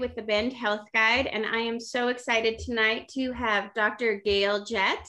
With the Bend Health Guide, and I am so excited tonight to have Dr. Gail Jett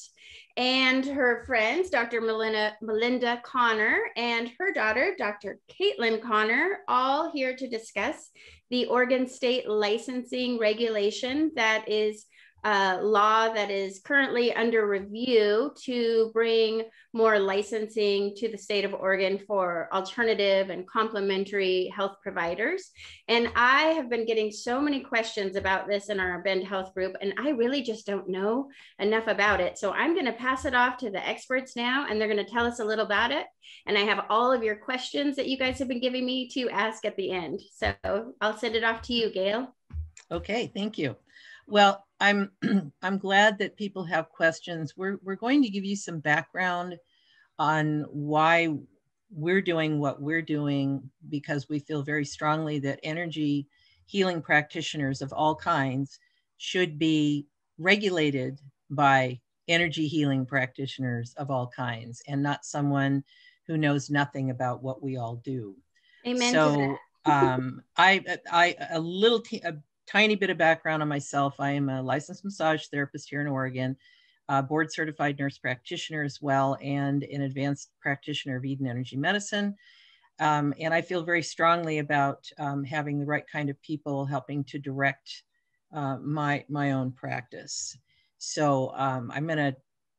and her friends, Dr. Melinda Connor and her daughter, Dr. Kaitlyn Connor, all here to discuss the Oregon State licensing regulation that is law that is currently under review to bring more licensing to the state of Oregon for alternative and complementary health providers. And I have been getting so many questions about this in our Bend Health Group, and I really just don't know enough about it. So I'm going to pass it off to the experts now, and they're going to tell us a little about it. And I have all of your questions that you guys have been giving me to ask at the end. So I'll send it off to you, Gail. Okay, thank you. Well, I'm glad that people have questions. We're going to give you some background on why we're doing what we're doing, because we feel very strongly that energy healing practitioners of all kinds should be regulated by energy healing practitioners of all kinds and not someone who knows nothing about what we all do. Amen. So tiny bit of background on myself. I am a licensed massage therapist here in Oregon, board certified nurse practitioner as well, and an advanced practitioner of Eden Energy Medicine. And I feel very strongly about having the right kind of people helping to direct my own practice. So I'm gonna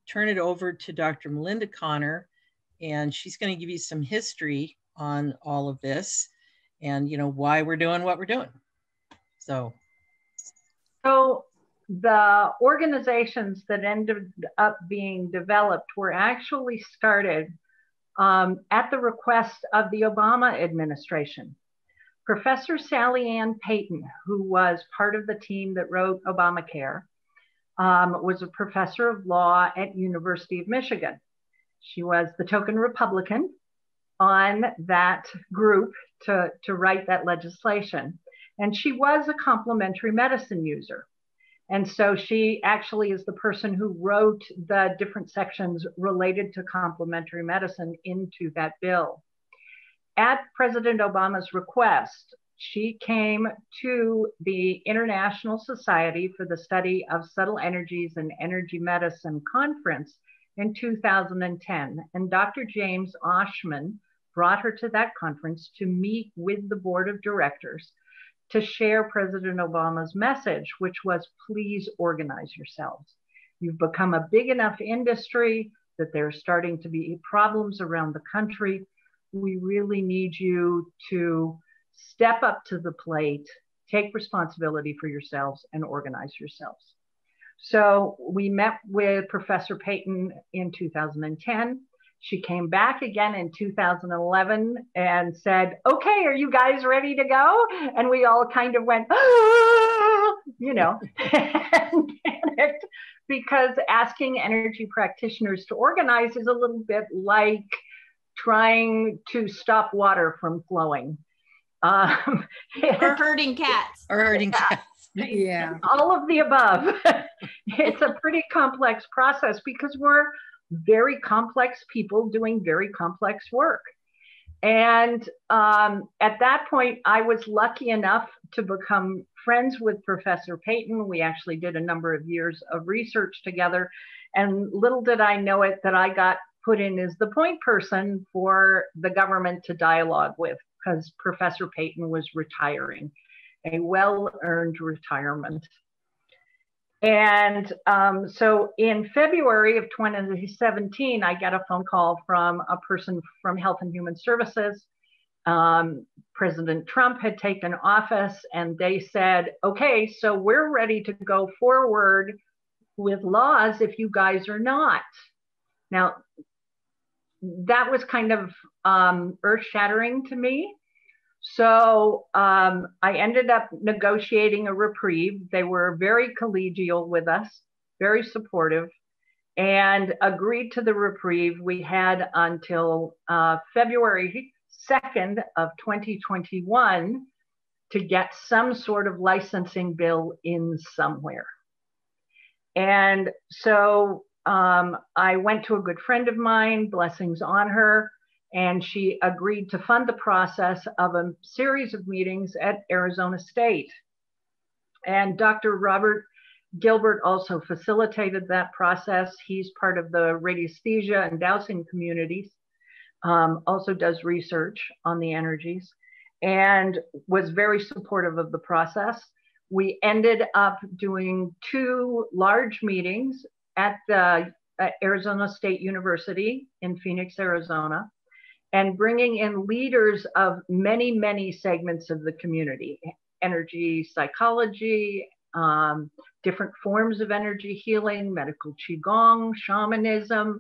turn it over to Dr. Melinda Connor, and she's gonna give you some history on all of this and, you know, why we're doing what we're doing. So the organizations that ended up being developed were actually started at the request of the Obama administration. Professor Sally Ann Payton, who was part of the team that wrote Obamacare, was a professor of law at University of Michigan. She was the token Republican on that group to write that legislation. And she was a complementary medicine user. And so she actually is the person who wrote the different sections related to complementary medicine into that bill. At President Obama's request, she came to the International Society for the Study of Subtle Energies and Energy Medicine conference in 2010. And Dr. James Oshman brought her to that conference to meet with the board of directors to share President Obama's message, which was, please organize yourselves. You've become a big enough industry that there are starting to be problems around the country. We really need you to step up to the plate, take responsibility for yourselves, and organize yourselves. So we met with Professor Payton in 2010. She came back again in 2011 and said, okay, are you guys ready to go? And we all kind of went, ah! You know, and panicked, because asking energy practitioners to organize is a little bit like trying to stop water from flowing. Or herding cats. Or herding cats. Yeah. All of the above. It's a pretty complex process because we're very complex people doing very complex work. And at that point, I was lucky enough to become friends with Professor Payton. We actually did a number of years of research together. And little did I know it that I got put in as the point person for the government to dialogue with, because Professor Payton was retiring, a well-earned retirement. And so in February of 2017, I got a phone call from a person from Health and Human Services. President Trump had taken office, and they said, okay, so we're ready to go forward with laws if you guys are not. Now, that was kind of earth-shattering to me. So I ended up negotiating a reprieve. They were very collegial with us, very supportive. and agreed to the reprieve. We had until February 2nd of 2021 to get some sort of licensing bill in somewhere. And so I went to a good friend of mine, blessings on her, and she agreed to fund the process of a series of meetings at Arizona State. And Dr. Robert Gilbert also facilitated that process. He's part of the radiesthesia and dowsing communities, also does research on the energies, and was very supportive of the process. We ended up doing two large meetings at Arizona State University in Phoenix, Arizona, and bringing in leaders of many, many segments of the community: energy psychology, different forms of energy healing, medical Qigong, shamanism,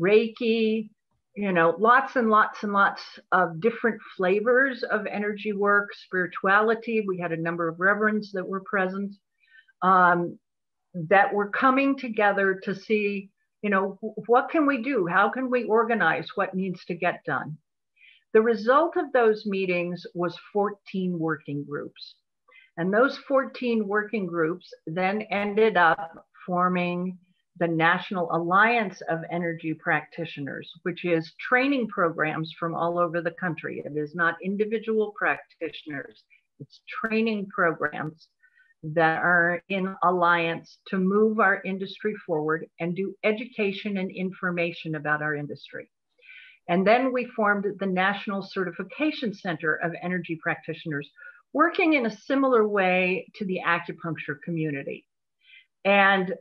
Reiki, you know, lots and lots and lots of different flavors of energy work, spirituality. We had a number of reverends that were present that were coming together to see, you know, what can we do? How can we organize what needs to get done? The result of those meetings was 14 working groups. And those 14 working groups then ended up forming the National Alliance of Energy Practitioners, which is training programs from all over the country. It is not individual practitioners, it's training programs that are in alliance to move our industry forward and do education and information about our industry. And then we formed the National Certification Center of Energy Practitioners, working in a similar way to the acupuncture community. And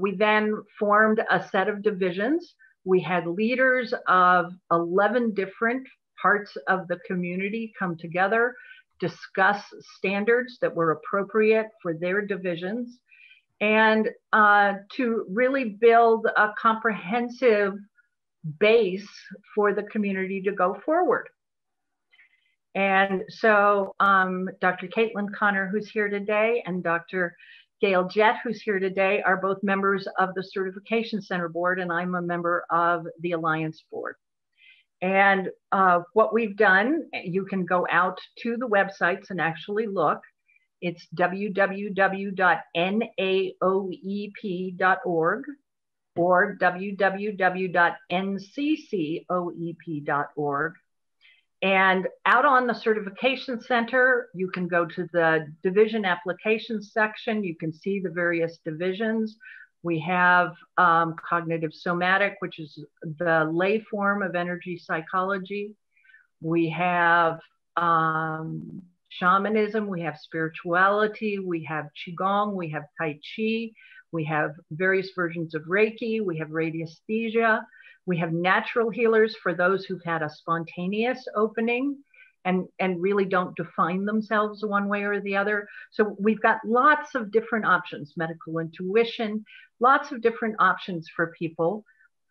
we then formed a set of divisions. We had leaders of 11 different parts of the community come together, discuss standards that were appropriate for their divisions, and to really build a comprehensive base for the community to go forward. And so Dr. Kaitlyn Connor, who's here today, and Dr. Gail Jett, who's here today, are both members of the Certification Center Board, and I'm a member of the Alliance Board. And what we've done, you can go out to the websites and actually look. It's www.naoep.org or www.nccoep.org. And out on the Certification Center, you can go to the division application section. You can see the various divisions. We have cognitive somatic, which is the lay form of energy psychology. We have shamanism, we have spirituality, we have Qigong, we have Tai Chi, we have various versions of Reiki, we have radiesthesia. We have natural healers for those who've had a spontaneous opening and really don't define themselves one way or the other. So we've got lots of different options, medical intuition, lots of different options for people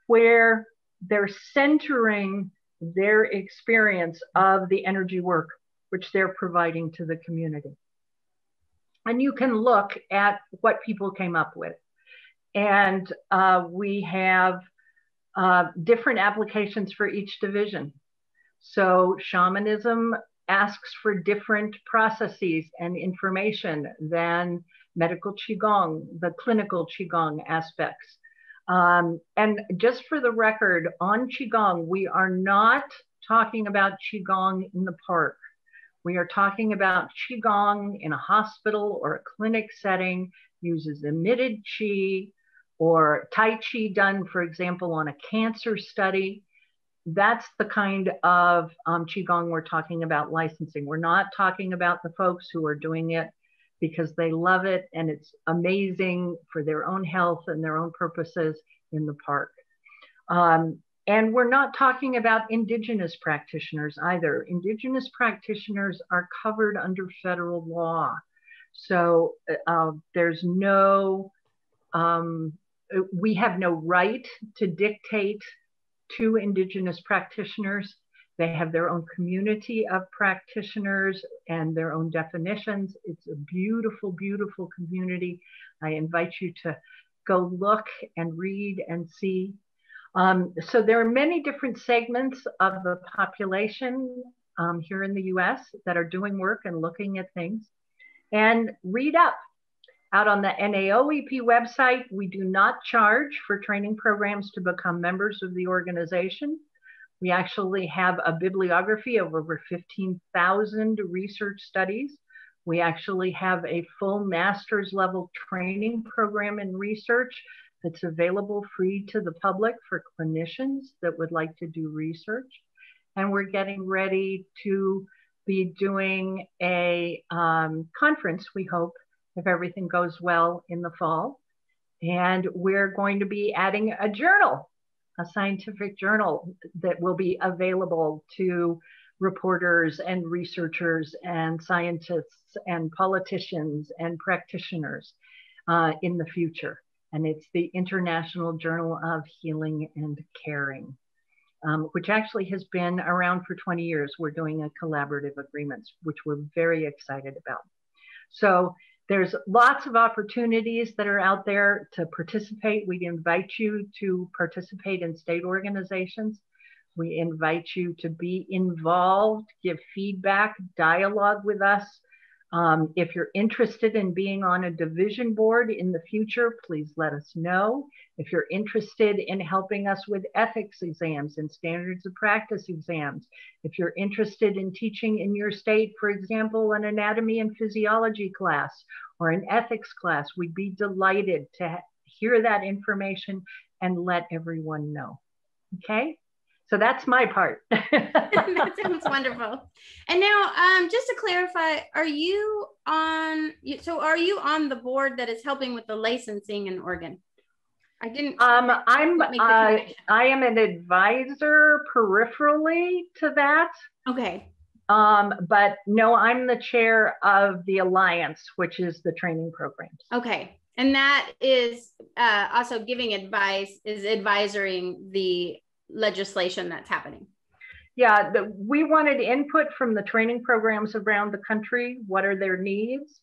where they're centering their experience of the energy work, which they're providing to the community. And you can look at what people came up with. And we have different applications for each division. So shamanism asks for different processes and information than medical Qigong, the clinical Qigong aspects. And just for the record, on Qigong, we are not talking about Qigong in the park. We are talking about Qigong in a hospital or a clinic setting, uses emitted Qi, or Tai Chi done, for example, on a cancer study. That's the kind of Qigong we're talking about licensing. We're not talking about the folks who are doing it because they love it and it's amazing for their own health and their own purposes in the park. And we're not talking about Indigenous practitioners either. Indigenous practitioners are covered under federal law. So there's no, we have no right to dictate to Indigenous practitioners. They have their own community of practitioners and their own definitions. It's a beautiful, beautiful community. I invite you to go look and read and see. So there are many different segments of the population here in the US that are doing work and looking at things. And read up. Out on the NAOEP website, we do not charge for training programs to become members of the organization. We actually have a bibliography of over 15,000 research studies. We actually have a full master's level training program in research that's available free to the public for clinicians that would like to do research. And we're getting ready to be doing a conference, we hope, if everything goes well in the fall. And we're going to be adding a journal, a scientific journal that will be available to reporters and researchers and scientists and politicians and practitioners in the future. And it's the International Journal of Healing and Caring, which actually has been around for 20 years. We're doing a collaborative agreement, which we're very excited about. So there's lots of opportunities that are out there to participate. We invite you to participate in state organizations. We invite you to be involved, give feedback, dialogue with us. If you're interested in being on a division board in the future, please let us know. If you're interested in helping us with ethics exams and standards of practice exams, if you're interested in teaching in your state, for example, an anatomy and physiology class or an ethics class, we'd be delighted to hear that information and let everyone know, okay? So that's my part. That sounds wonderful. And now, just to clarify, are you on the board that is helping with the licensing in Oregon? I didn't. I am an advisor peripherally to that. Okay. But no, I'm the chair of the Alliance, which is the training programs. Okay. And that is also giving advice, is advising the legislation that's happening. Yeah, we wanted input from the training programs around the country. What are their needs?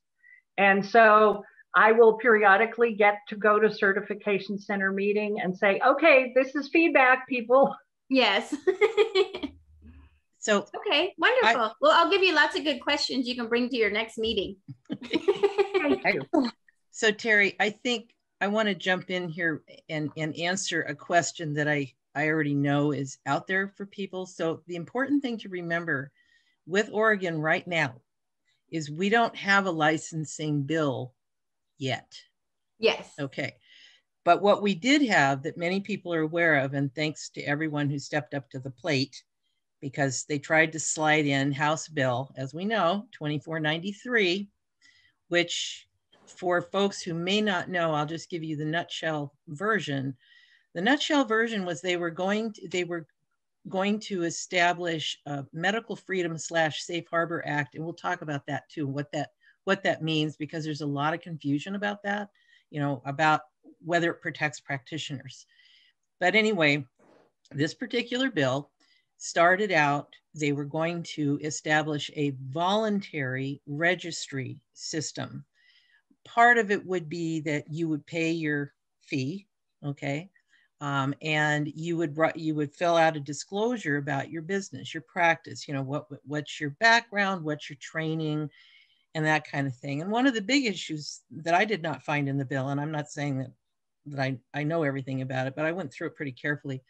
And so I will periodically get to go to certification center meeting and say, okay, this is feedback, people. Yes. So okay, wonderful. Well, I'll give you lots of good questions you can bring to your next meeting. Thank you. So Terry, I think I want to jump in here and answer a question that I already know is out there for people. So the important thing to remember with Oregon right now is we don't have a licensing bill yet. Yes. Okay. But what we did have that many people are aware of, and thanks to everyone who stepped up to the plate, because they tried to slide in House Bill, as we know, 2493, which for folks who may not know, I'll just give you the nutshell version. The nutshell version was they were going to establish a medical freedom / safe harbor act. And we'll talk about that too, what that means, because there's a lot of confusion about that, you know, about whether it protects practitioners. But anyway, this particular bill started out, they were going to establish a voluntary registry system. Part of it would be that you would pay your fee, okay? And you would fill out a disclosure about your business, your practice, you know, what's your background, what's your training, and that kind of thing. And one of the big issues that I did not find in the bill, and I'm not saying that I know everything about it, but I went through it pretty carefully.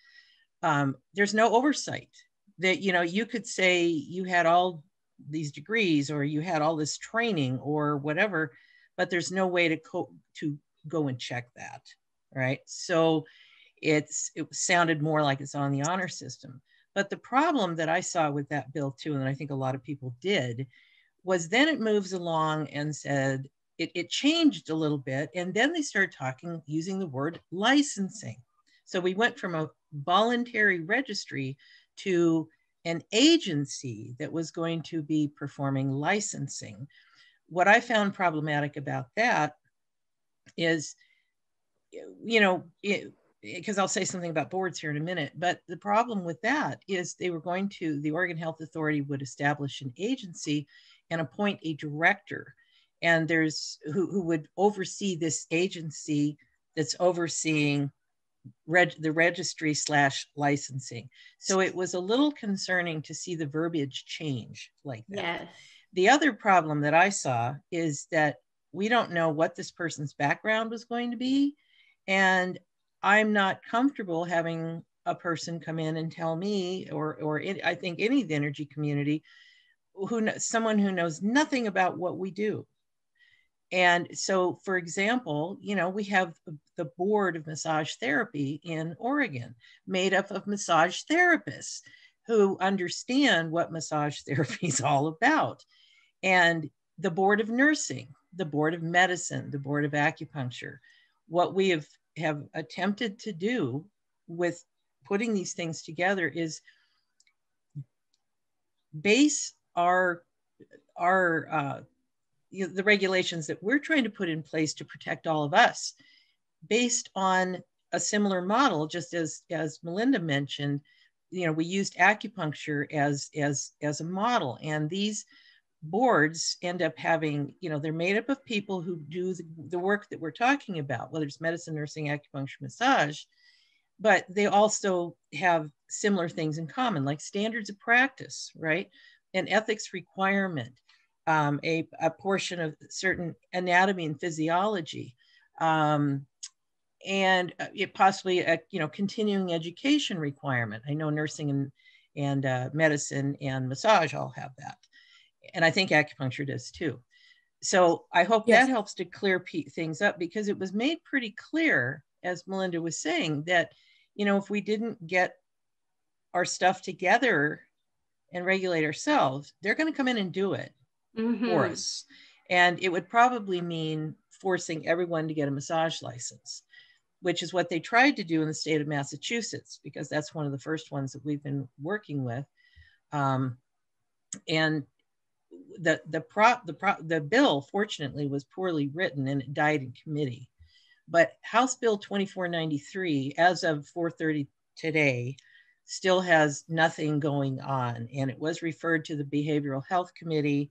There's no oversight that, you know, you could say you had all these degrees or you had all this training or whatever, but there's no way to go and check that, right? So it sounded more like it's on the honor system. But the problem that I saw with that bill too, and I think a lot of people did, was then it moves along and said, it changed a little bit. And then they started talking, using the word licensing. So we went from a voluntary registry to an agency that was going to be performing licensing. What I found problematic about that is, you know, because I'll say something about boards here in a minute, but the problem with that is the Oregon Health Authority would establish an agency and appoint a director, and who would oversee this agency that's overseeing the registry / licensing. So it was a little concerning to see the verbiage change like that. Yes. The other problem that I saw is that we don't know what this person's background was going to be. And I'm not comfortable having a person come in and tell me, or I think any of the energy community, someone who knows nothing about what we do. And so, for example, you know, we have the board of massage therapy in Oregon made up of massage therapists who understand what massage therapy is all about. And the board of nursing, the board of medicine, the board of acupuncture. What we have attempted to do with putting these things together is base our the regulations that we're trying to put in place to protect all of us based on a similar model. Just as Melinda mentioned, you know, we used acupuncture as a model, and these boards end up having, you know, they're made up of people who do the work that we're talking about, whether it's medicine, nursing, acupuncture, massage, but they also have similar things in common, like standards of practice, right? An ethics requirement, a portion of certain anatomy and physiology, and it possibly a, you know, continuing education requirement. I know nursing and medicine and massage all have that. And I think acupuncture does too. So I hope that helps to clear things up, because it was made pretty clear, as Melinda was saying, that, you know, if we didn't get our stuff together and regulate ourselves, they're going to come in and do it for us. And it would probably mean forcing everyone to get a massage license, which is what they tried to do in the state of Massachusetts, because that's one of the first ones that we've been working with. And the bill, fortunately, was poorly written and it died in committee. But House Bill 2493, as of 4:30 today, still has nothing going on. And it was referred to the Behavioral Health Committee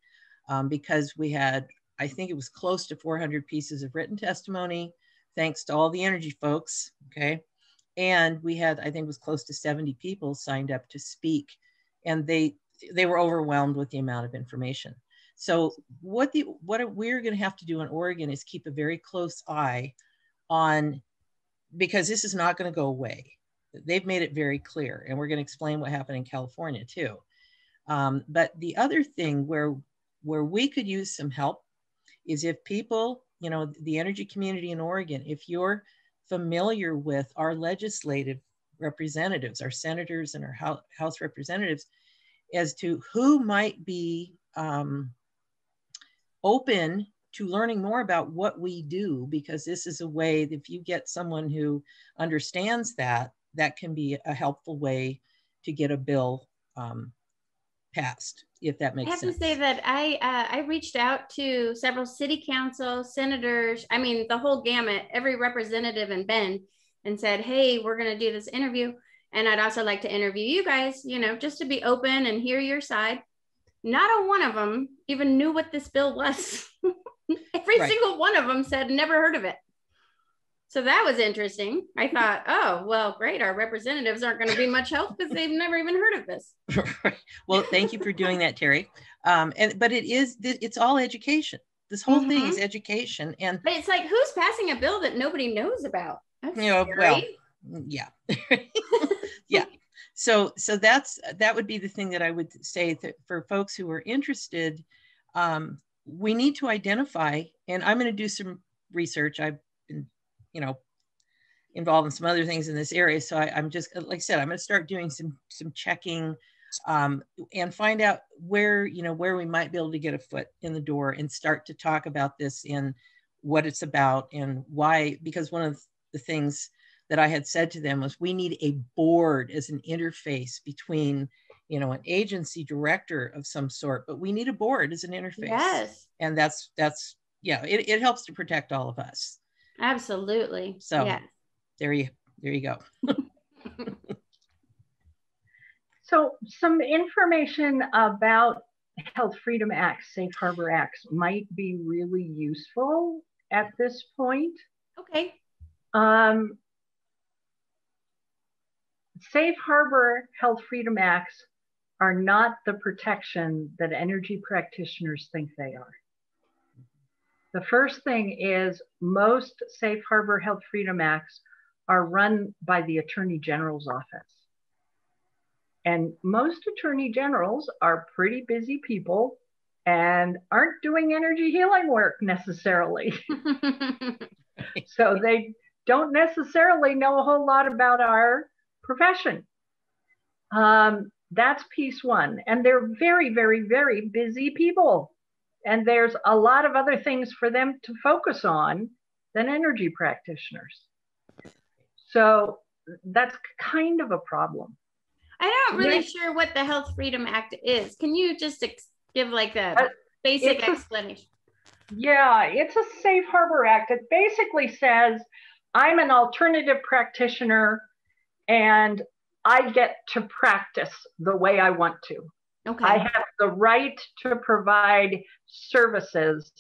because we had, I think it was close to 400 pieces of written testimony, thanks to all the energy folks, okay? And we had, I think it was close to 70 people signed up to speak, and they were overwhelmed with the amount of information. So what we're going to have to do in Oregon is keep a very close eye on, because this is not going to go away. They've made it very clear, and we're going to explain what happened in California too. But the other thing where we could use some help is if people, you know, the energy community in Oregon, if you're familiar with our legislative representatives, our senators and our House representatives, as to who might be open to learning more about what we do, because this is a way that if you get someone who understands that, that can be a helpful way to get a bill passed, if that makes sense. I have to say that I reached out to several city councils, senators, I mean, the whole gamut, every representative in Bend, and said, hey, we're gonna do this interview. And I'd also like to interview you guys, you know, just to be open and hear your side. Not a one of them even knew what this bill was. Every single one of them said, never heard of it. So that was interesting. I thought, oh, well, great. Our representatives aren't going to be much help because they've never even heard of this. Well, thank you for doing that, Terry. But it's all education. This whole thing is education. But it's like, who's passing a bill that nobody knows about? That's scary. Well, yeah. Yeah. So that would be the thing that I would say, that for folks who are interested, we need to identify, and I'm going to do some research. I've been, you know, involved in some other things in this area. So I'm just, like I said, I'm going to start doing some checking, and find out where we might be able to get a foot in the door and start to talk about this and what it's about and why, because one of the things that I had said to them was, we need a board as an interface between, you know, an agency director of some sort, but we need a board as an interface. Yes. And that's yeah, it helps to protect all of us. Absolutely. So yes. There you go. So some information about Health Freedom Acts, Safe Harbor Acts might be really useful at this point. Okay. Safe Harbor Health Freedom Acts are not the protection that energy practitioners think they are. The first thing is most Safe Harbor Health Freedom Acts are run by the Attorney General's office. And most Attorney Generals are pretty busy people and aren't doing energy healing work necessarily. So they don't necessarily know a whole lot about our profession. That's piece one. And they're very, very, very busy people. And there's a lot of other things for them to focus on than energy practitioners. So that's kind of a problem. I'm not really sure what the Health Freedom Act is. Can you just give like a basic explanation? Yeah, it's a Safe Harbor Act. It basically says, I'm an alternative practitioner and I get to practice the way I want to. Okay. I have the right to provide services,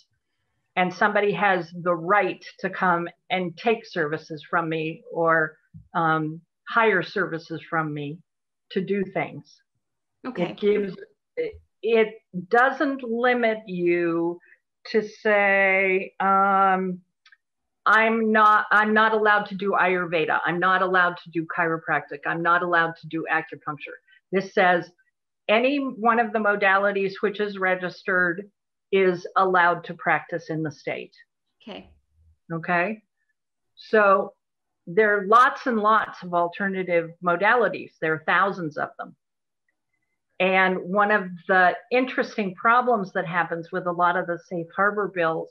and somebody has the right to come and take services from me or hire services from me to do things. Okay. It doesn't limit you to say, I'm not allowed to do Ayurveda. I'm not allowed to do chiropractic. I'm not allowed to do acupuncture. This says any one of the modalities which is registered is allowed to practice in the state. Okay. Okay. So there are lots and lots of alternative modalities. There are thousands of them. And one of the interesting problems that happens with a lot of the safe harbor bills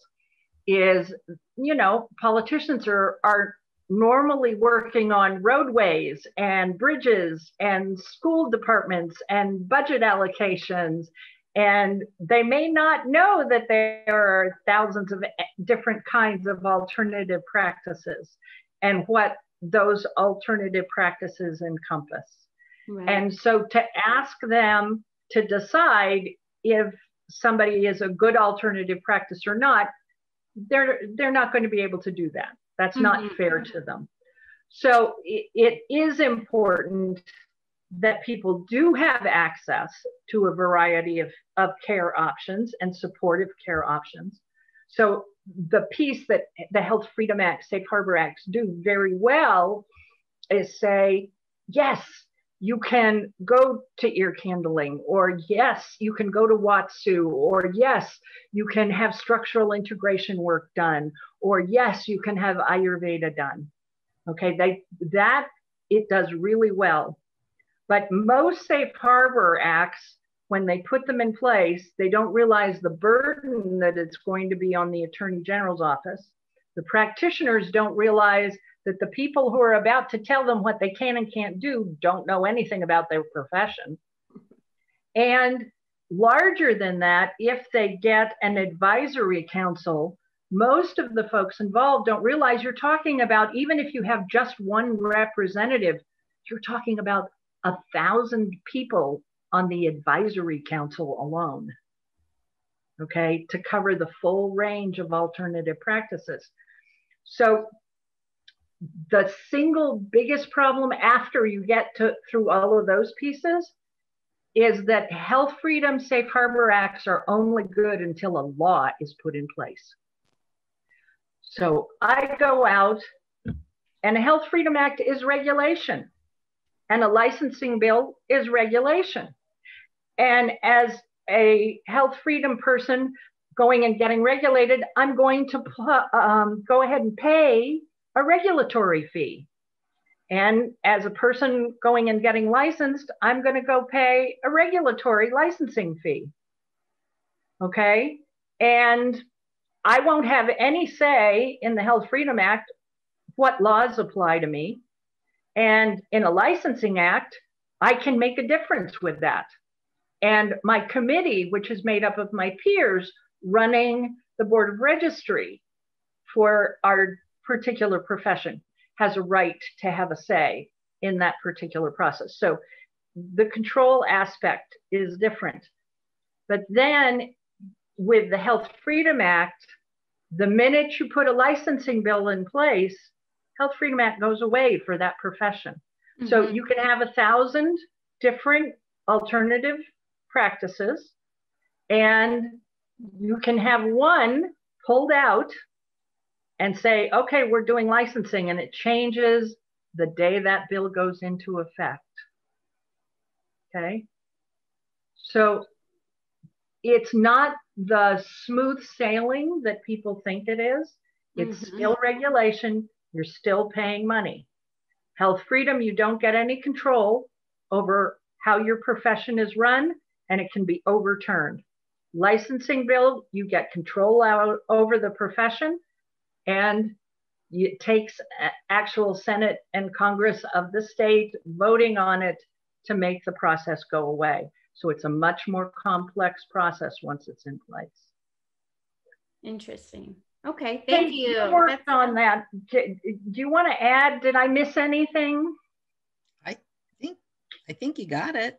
is, you know, politicians are normally working on roadways and bridges and school departments and budget allocations. And they may not know that there are thousands of different kinds of alternative practices and what those alternative practices encompass. Right. And so to ask them to decide if somebody is a good alternative practice or not, they're not going to be able to do that. That's not fair to them. So it is important that people do have access to a variety of care options and supportive care options. So the piece that the Health Freedom Act, Safe Harbor Acts do very well is say, yes, you can go to ear candling, or yes, you can go to Watsu, or yes, you can have structural integration work done, or yes, you can have Ayurveda done. Okay, it does really well. But most safe harbor acts, when they put them in place, they don't realize the burden that it's going to be on the Attorney General's office. The practitioners don't realize that the people who are about to tell them what they can and can't do don't know anything about their profession. And larger than that, if they get an advisory council, most of the folks involved don't realize you're talking about, even if you have just one representative, you're talking about 1,000 people on the advisory council alone, okay, to cover the full range of alternative practices. So the single biggest problem after you get through all of those pieces is that health freedom safe harbor acts are only good until a law is put in place. So I go out, and a Health Freedom Act is regulation, and a licensing bill is regulation. And as a health freedom person going and getting regulated, I'm going to go ahead and pay a regulatory fee. And as a person going and getting licensed, I'm going to go pay a regulatory licensing fee. Okay. And I won't have any say in the Health Freedom Act what laws apply to me. And in a licensing act, I can make a difference with that. And my committee, which is made up of my peers running the board of registry for our particular profession, has a right to have a say in that particular process. So the control aspect is different. But then with the Health Freedom Act, the minute you put a licensing bill in place, Health Freedom Act goes away for that profession. Mm-hmm. So you can have 1,000 different alternative practices, and you can have one pulled out and say, okay, we're doing licensing, and it changes the day that bill goes into effect. Okay. So it's not the smooth sailing that people think it is. It's mm-hmm. still regulation. You're still paying money. Health freedom, you don't get any control over how your profession is run, and it can be overturned. Licensing bill, you get control over the profession, and it takes actual Senate and Congress of the state voting on it to make the process go away. So it's a much more complex process once it's in place. Interesting. Okay, thank you. That's on that. Do you want to add? Did I miss anything? I think you got it.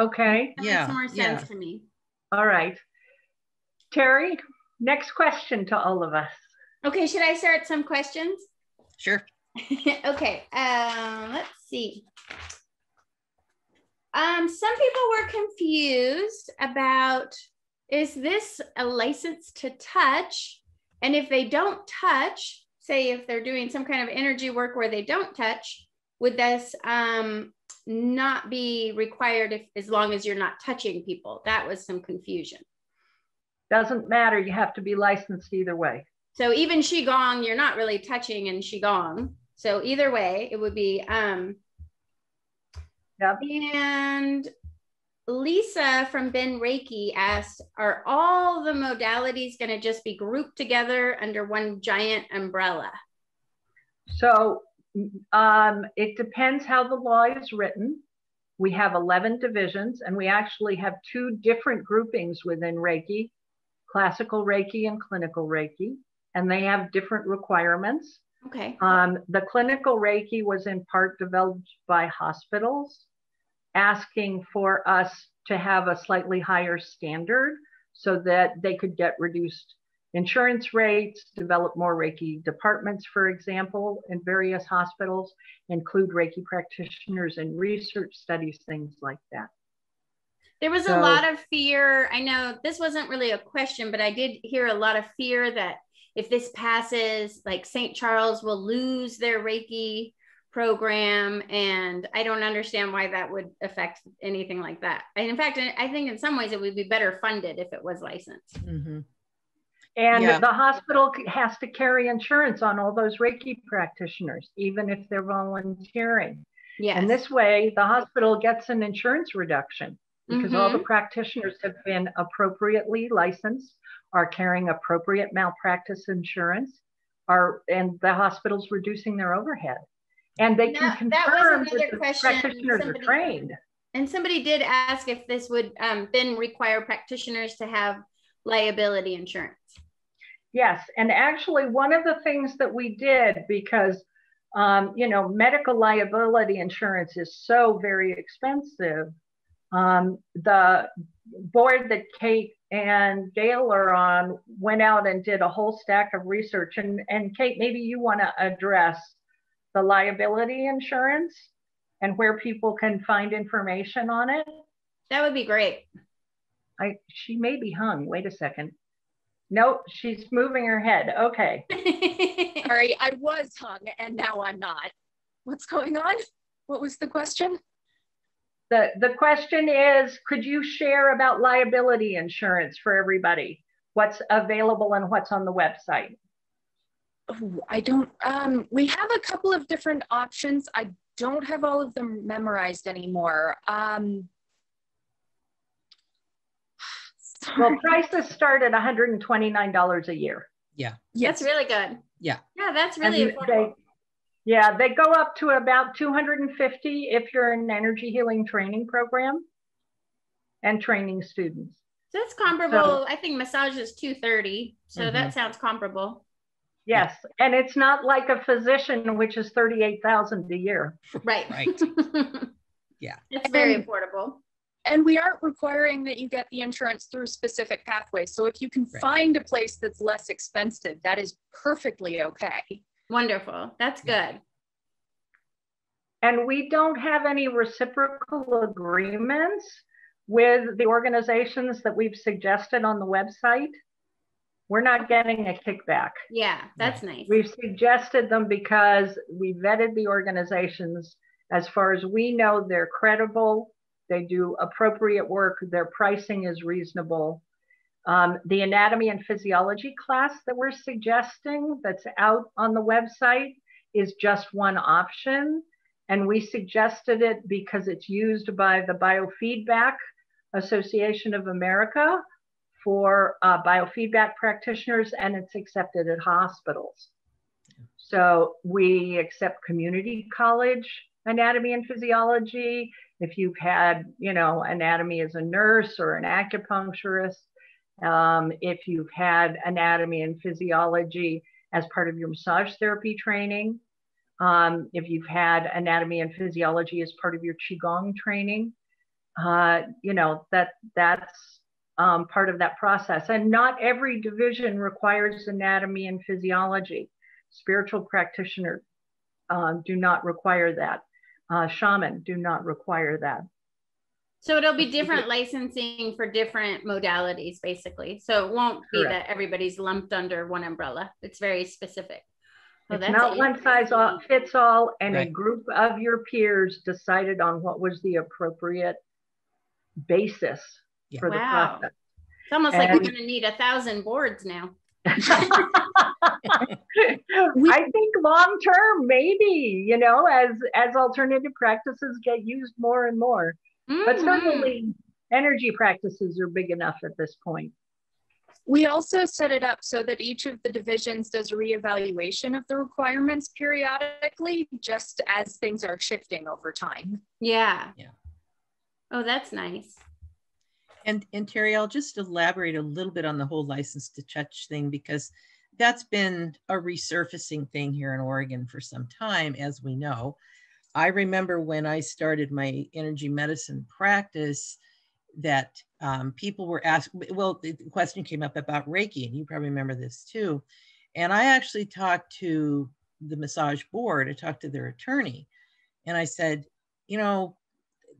Okay. That makes more sense to me. All right. Terry, next question to all of us. Okay, should I start some questions? Sure. Okay, let's see. Some people were confused about, is this a license to touch? And if they don't touch, say if they're doing some kind of energy work where they don't touch, would this not be required if, as long as you're not touching people? That was some confusion. Doesn't matter, you have to be licensed either way. So even Qigong, you're not really touching in Qigong. So either way, it would be, Yep. And Lisa from Ben Reiki asked, are all the modalities going to just be grouped together under one giant umbrella? So it depends how the law is written. We have 11 divisions, and we actually have two different groupings within Reiki, classical Reiki and clinical Reiki, and they have different requirements. Okay. The clinical Reiki was in part developed by hospitals, asking for us to have a slightly higher standard so that they could get reduced insurance rates, develop more Reiki departments, for example, in various hospitals, include Reiki practitioners in research studies, things like that. There was a lot of fear. I know this wasn't really a question, but I did hear a lot of fear that if this passes, like St. Charles will lose their Reiki program. And I don't understand why that would affect anything like that. And in fact, I think in some ways it would be better funded if it was licensed. Mm-hmm. And the hospital has to carry insurance on all those Reiki practitioners, even if they're volunteering. Yes. And this way, the hospital gets an insurance reduction because mm-hmm. all the practitioners have been appropriately licensed, are carrying appropriate malpractice insurance, and the hospital's reducing their overhead. And they can confirm that the practitioners are trained. And somebody did ask if this would then require practitioners to have liability insurance. Yes, and actually one of the things that we did, because you know, medical liability insurance is so very expensive, the board that Kate and Gail are on went out and did a whole stack of research. And Kate, maybe you want to address the liability insurance and where people can find information on it. That would be great. She may be hung. Wait a second. Nope, she's moving her head. Okay. Sorry, I was hung and now I'm not. What's going on? What was the question? The question is, could you share about liability insurance for everybody? What's available and what's on the website? Oh, I don't, we have a couple of different options. I don't have all of them memorized anymore. Well, prices start at $129 a year. Yeah. Yes. That's really good. Yeah. Yeah, that's really affordable. Yeah, they go up to about $250 if you're an energy healing training program and training students. So that's comparable. So, I think massage is $230. So mm-hmm. that sounds comparable. Yes. And it's not like a physician, which is $38,000 a year. Right. Right. Yeah. It's very affordable. And we aren't requiring that you get the insurance through specific pathways. So if you can find a place that's less expensive, that is perfectly okay. Wonderful. That's good. And we don't have any reciprocal agreements with the organizations that we've suggested on the website. We're not getting a kickback. Yeah, that's nice. We've suggested them because we vetted the organizations. As far as we know, they're credible. They do appropriate work. Their pricing is reasonable. The anatomy and physiology class that we're suggesting that's out on the website is just one option. And we suggested it because it's used by the Biofeedback Association of America for biofeedback practitioners, and it's accepted at hospitals. So we accept community college anatomy and physiology. If you've had, you know, anatomy as a nurse or an acupuncturist, if you've had anatomy and physiology as part of your massage therapy training, if you've had anatomy and physiology as part of your Qigong training, you know, that's part of that process. And not every division requires anatomy and physiology. Spiritual practitioners do not require that. Shaman do not require that. So it'll be different licensing for different modalities, basically. So it won't be Correct. That everybody's lumped under one umbrella. It's very specific. Well, it's not one size fits all, and right. a group of your peers decided on what was the appropriate basis yeah. for wow. the process. It's almost like we're going to need 1,000 boards now. I think long term, maybe, you know, as alternative practices get used more and more. Mm-hmm. But certainly energy practices are big enough at this point. We also set it up so that each of the divisions does reevaluation of the requirements periodically, just as things are shifting over time. Yeah. Yeah. Oh, that's nice. And Terry, I'll just elaborate a little bit on the whole license to touch thing, because that's been a resurfacing thing here in Oregon for some time, as we know. I remember when I started my energy medicine practice, that people were asked, well, the question came up about Reiki, and you probably remember this too. And I actually talked to the massage board, I talked to their attorney, and I said, you know,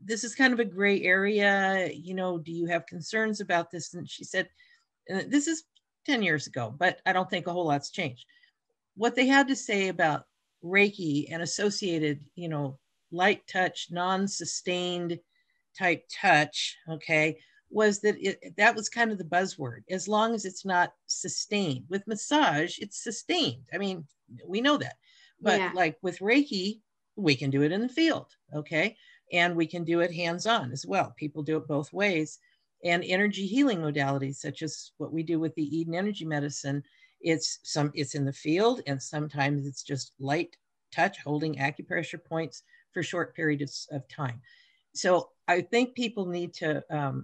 this is kind of a gray area, you know, do you have concerns about this? And she said, this is 10 years ago, but I don't think a whole lot's changed. What they had to say about Reiki and associated, you know, light touch, non-sustained type touch, okay, was that that was kind of the buzzword, as long as it's not sustained. With massage, it's sustained. I mean, we know that, but yeah. like with Reiki, we can do it in the field, okay? And we can do it hands-on as well. People do it both ways. And energy healing modalities, such as what we do with the Eden Energy Medicine, it's in the field, and sometimes it's just light touch, holding acupressure points for short periods of time. So I think people need to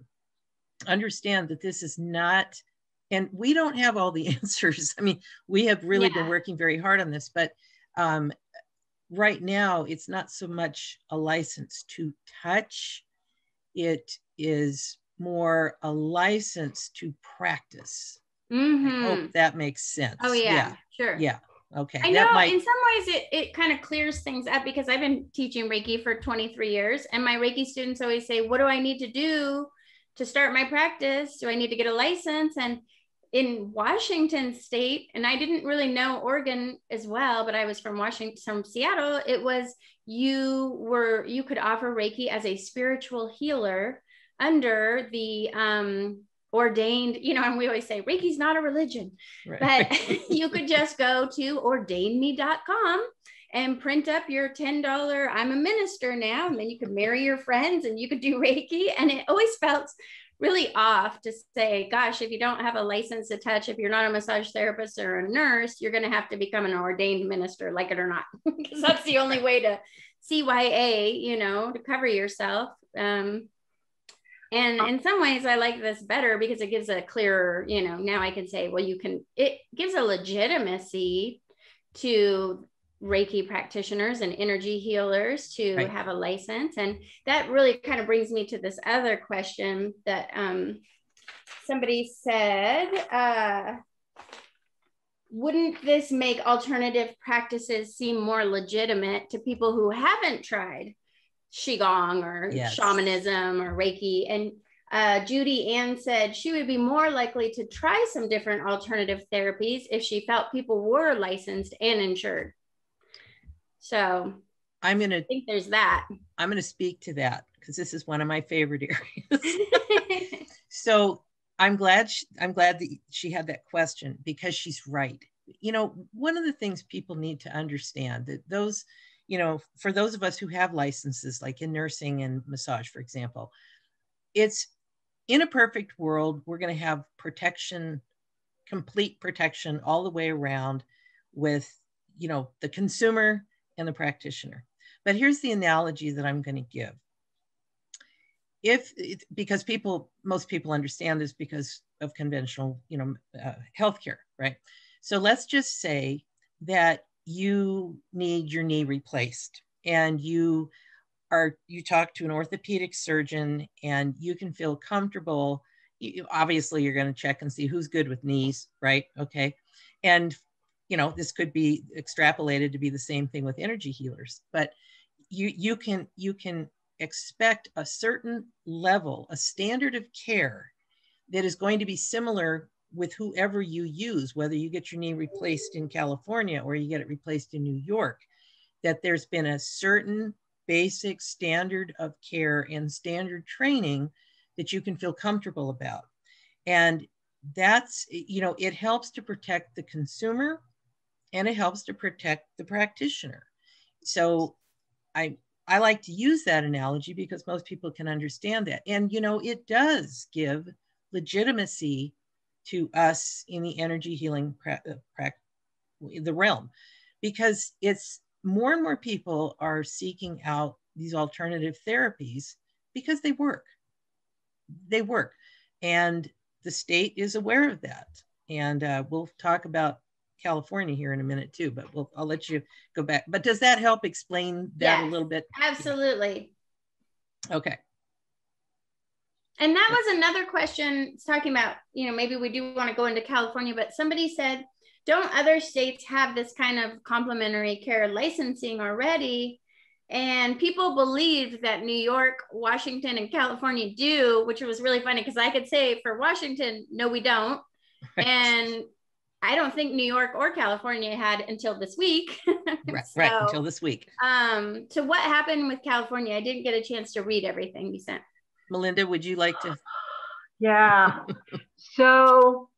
understand that this is not, and we don't have all the answers. I mean, we have really yeah. been working very hard on this, but right now it's not so much a license to touch. It is more a license to practice. Mm-hmm. I hope that makes sense. Oh yeah, yeah. sure. Yeah. Okay. I know in some ways it kind of clears things up, because I've been teaching Reiki for 23 years, and my Reiki students always say, what do I need to do to start my practice? Do I need to get a license? And in Washington state, and I didn't really know Oregon as well, but I was from Washington, from Seattle, it was you could offer Reiki as a spiritual healer under the ordained, you know, and we always say Reiki's not a religion, right. but you could just go to ordainme.com and print up your $10, I'm a minister now, and then you could marry your friends and you could do Reiki. And it always felt really off to say, gosh, if you don't have a license to touch, if you're not a massage therapist or a nurse, you're going to have to become an ordained minister, like it or not, because that's the only way to CYA, you know, to cover yourself. And in some ways I like this better, because it gives a clearer, you know, now I can say, well, it gives a legitimacy to Reiki practitioners and energy healers to right. have a license. And that really kind of brings me to this other question that somebody said, wouldn't this make alternative practices seem more legitimate to people who haven't tried Qigong or shamanism or Reiki? And Judy Ann said she would be more likely to try some different alternative therapies if she felt people were licensed and insured. So I think there's that. I'm going to speak to that because this is one of my favorite areas. So I'm glad that she had that question, because she's right. You know, one of the things people need to understand that those, you know, for those of us who have licenses, like in nursing and massage, for example, it's in a perfect world, we're going to have protection, complete protection all the way around with, you know, the consumer and the practitioner. But here's the analogy that I'm going to give. Because most people understand this because of conventional, you know, healthcare, right? So let's just say that you need your knee replaced, and you talk to an orthopedic surgeon, and you can feel comfortable. Obviously, you're going to check and see who's good with knees, right? Okay, and you know, this could be extrapolated to be the same thing with energy healers, but you can expect a certain level, a standard of care that is going to be similar with whoever you use, whether you get your knee replaced in California or you get it replaced in New York, that there's been a certain basic standard of care and standard training that you can feel comfortable about. And that's, you know, it helps to protect the consumer and it helps to protect the practitioner. So I like to use that analogy because most people can understand that. And, you know, it does give legitimacy to us in the energy healing the realm, because it's more and more people are seeking out these alternative therapies because they work. They work. And the state is aware of that. And we'll talk about California here in a minute too, but I'll let you go back. But does that help explain that a little bit? Absolutely. Okay. And that was another question. It's talking about, you know, maybe we do want to go into California, but somebody said, don't other states have this kind of complementary care licensing already? And people believed that New York, Washington, and California do, which was really funny because I could say for Washington, no, we don't. Right. And I don't think New York or California had until this week. Right, until this week. So what happened with California? I didn't get a chance to read everything you sent. Melinda, would you like to? Yeah. So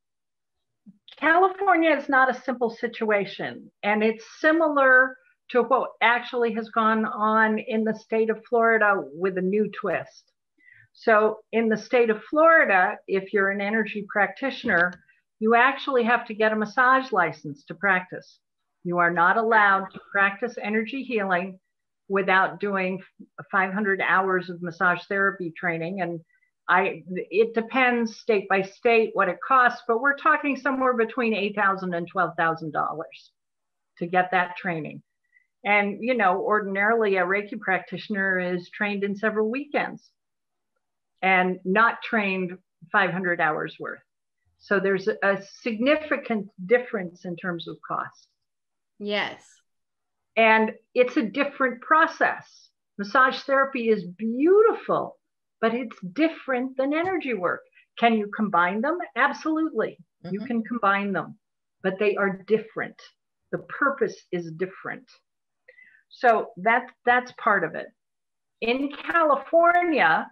California is not a simple situation, and it's similar to what actually has gone on in the state of Florida with a new twist. So in the state of Florida, if you're an energy practitioner, you actually have to get a massage license to practice. You are not allowed to practice energy healing without doing 500 hours of massage therapy training. And it depends state by state what it costs, but we're talking somewhere between $8,000 and $12,000 to get that training. And, you know, ordinarily a Reiki practitioner is trained in several weekends and not trained 500 hours worth. So there's a significant difference in terms of cost. Yes. And it's a different process. Massage therapy is beautiful, but it's different than energy work. Can you combine them? Absolutely. Mm-hmm. You can combine them, but they are different. The purpose is different. So that's part of it. In California,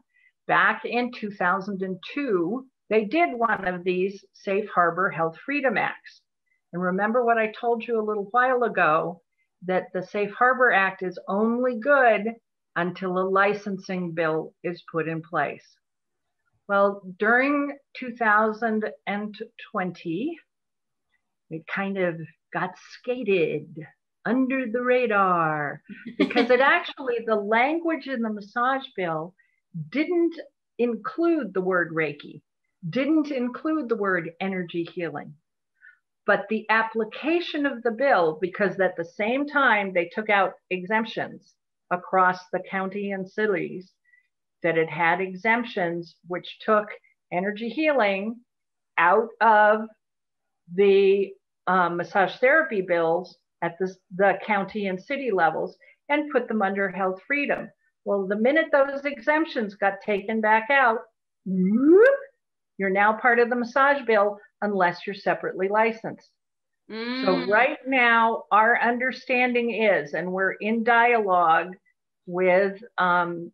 back in 2002, they did one of these Safe Harbor Health Freedom Acts. And remember what I told you a little while ago, that the Safe Harbor Act is only good until a licensing bill is put in place. Well, during 2020, it kind of got skated under the radar because it actually, the language in the massage bill didn't include the word Reiki, didn't include the word energy healing. But the application of the bill, because at the same time they took out exemptions across the county and cities, that it had exemptions which took energy healing out of the massage therapy bills at the county and city levels and put them under health freedom. Well, the minute those exemptions got taken back out, you're now part of the massage bill unless you're separately licensed. So right now, our understanding is, and we're in dialogue with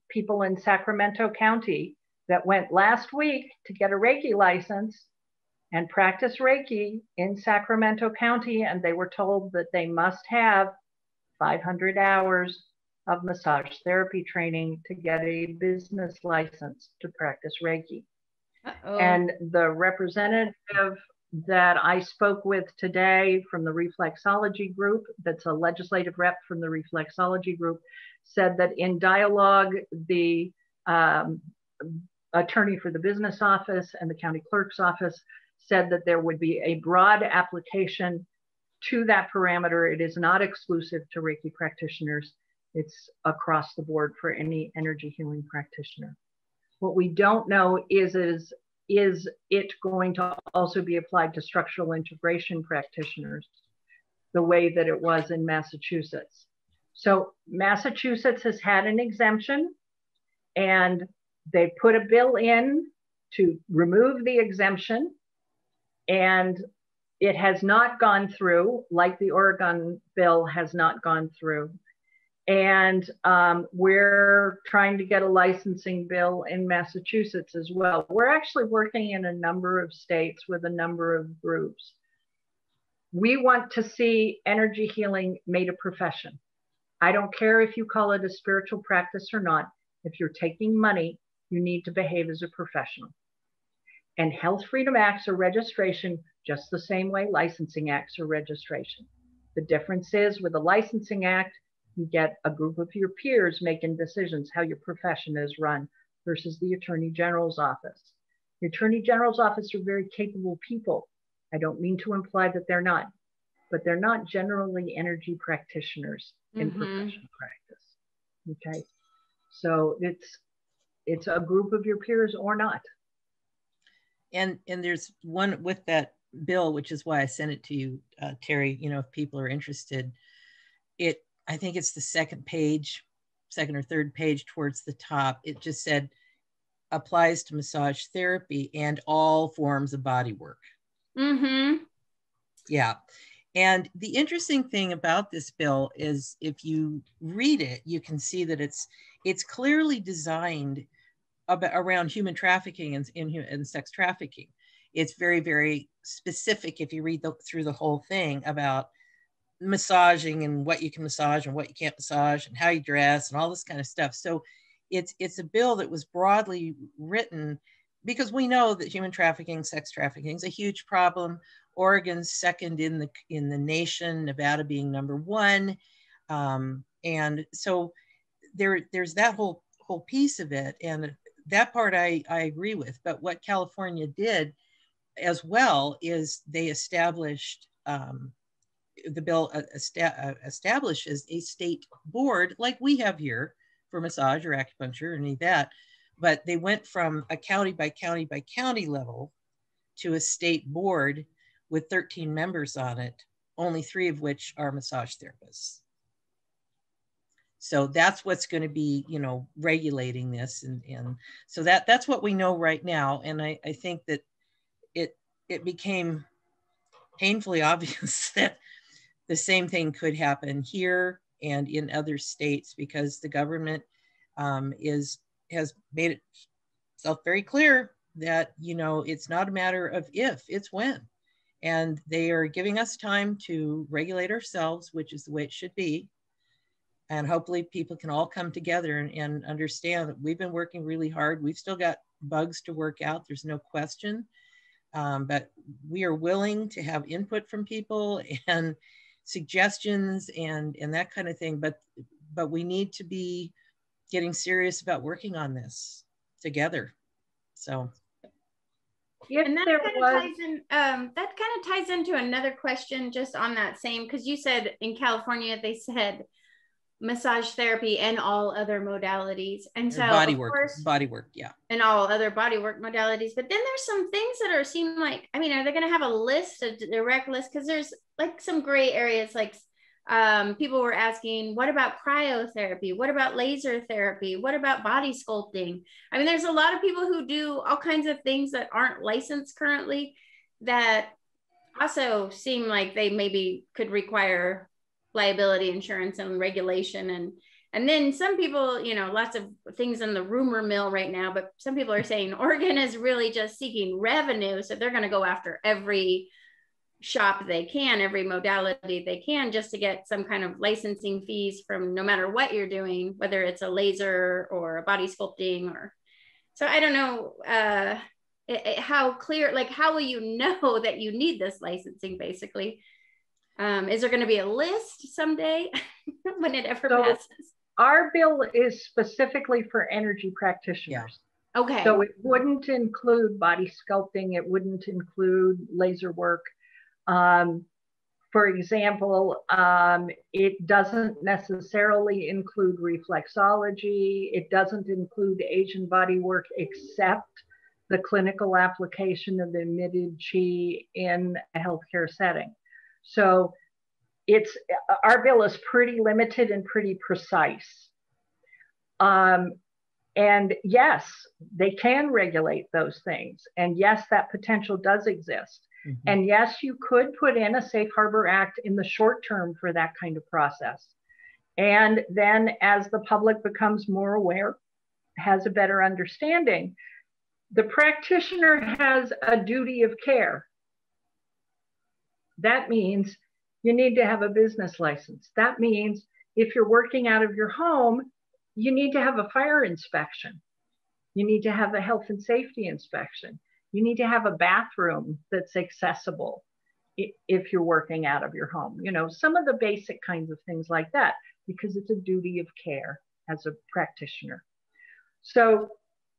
people in Sacramento County that went last week to get a Reiki license and practice Reiki in Sacramento County. And they were told that they must have 500 hours of massage therapy training to get a business license to practice Reiki. Uh-oh. And the representative that I spoke with today from the reflexology group, that's a legislative rep from the reflexology group, said that in dialogue, the attorney for the business office and the county clerk's office said that there would be a broad application to that parameter. It is not exclusive to Reiki practitioners. It's across the board for any energy healing practitioner. What we don't know is it going to also be applied to structural integration practitioners the way that it was in Massachusetts? So Massachusetts has had an exemption, and they put a bill in to remove the exemption, and it has not gone through, like the Oregon bill has not gone through. And we're trying to get a licensing bill in Massachusetts as well. We're actually working in a number of states with a number of groups. We want to see energy healing made a profession. I don't care if you call it a spiritual practice or not. If you're taking money, you need to behave as a professional. And Health Freedom Acts are registration just the same way licensing acts are registration. The difference is with a licensing act, you get a group of your peers making decisions how your profession is run versus the Attorney General's office. The Attorney General's office are very capable people. I don't mean to imply that they're not, but they're not generally energy practitioners in professional practice. Okay. So it's a group of your peers or not. And there's one with that bill, which is why I sent it to you, Terry, you know, if people are interested, I think it's the second page, second or third page towards the top. It just said, applies to massage therapy and all forms of body work. Mm-hmm. Yeah. And the interesting thing about this bill is if you read it, you can see that it's clearly designed around human trafficking and sex trafficking. It's very, very specific if you read through the whole thing about massaging and what you can massage and what you can't massage and how you dress and all this kind of stuff. So it's a bill that was broadly written because we know that human trafficking, sex trafficking is a huge problem. Oregon's second in the nation, Nevada being number 1. And so there's that whole piece of it. And that part I agree with, but what California did as well is they established, the bill establishes a state board like we have here for massage or acupuncture or any of that, but they went from a county by county by county level to a state board with 13 members on it, only 3 of which are massage therapists. So that's what's going to be, you know, regulating this. And so that's what we know right now. And I think that it became painfully obvious that the same thing could happen here and in other states because the government has made itself very clear that, you know, it's not a matter of if, it's when. And they are giving us time to regulate ourselves, which is the way it should be. And hopefully people can all come together and understand that we've been working really hard. We've still got bugs to work out. There's no question. But we are willing to have input from people and suggestions and that kind of thing, but we need to be getting serious about working on this together. So yeah, and that kind of ties into another question just on that same, because you said in California they said massage therapy and all other modalities. And so body work, yeah. And all other body work modalities. But then there's some things that are seem like, I mean, are they going to have a list, a direct list? Because there's like some gray areas, like people were asking, what about cryotherapy? What about laser therapy? What about body sculpting? I mean, there's a lot of people who do all kinds of things that aren't licensed currently that also seem like they maybe could require liability insurance and regulation. And then some people, you know, lots of things in the rumor mill right now, but some people are saying Oregon is really just seeking revenue. So they're going to go after every shop they can, every modality they can, just to get some kind of licensing fees from no matter what you're doing, whether it's a laser or a body sculpting or, so I don't know how clear, like, how will you know that you need this licensing basically? Is there going to be a list someday when it ever passes? Our bill is specifically for energy practitioners. Yeah. Okay. So it wouldn't include body sculpting. It wouldn't include laser work. For example, it doesn't necessarily include reflexology. It doesn't include Asian body work, except the clinical application of emitted chi in a healthcare setting. So it's, our bill is pretty limited and pretty precise. And yes, they can regulate those things. And yes, that potential does exist. Mm-hmm. And yes, you could put in a Safe Harbor Act in the short term for that kind of process. And then as the public becomes more aware, has a better understanding, the practitioner has a duty of care. That means you need to have a business license. That means if you're working out of your home, you need to have a fire inspection. You need to have a health and safety inspection. You need to have a bathroom that's accessible if you're working out of your home. You know, some of the basic kinds of things like that, because it's a duty of care as a practitioner. So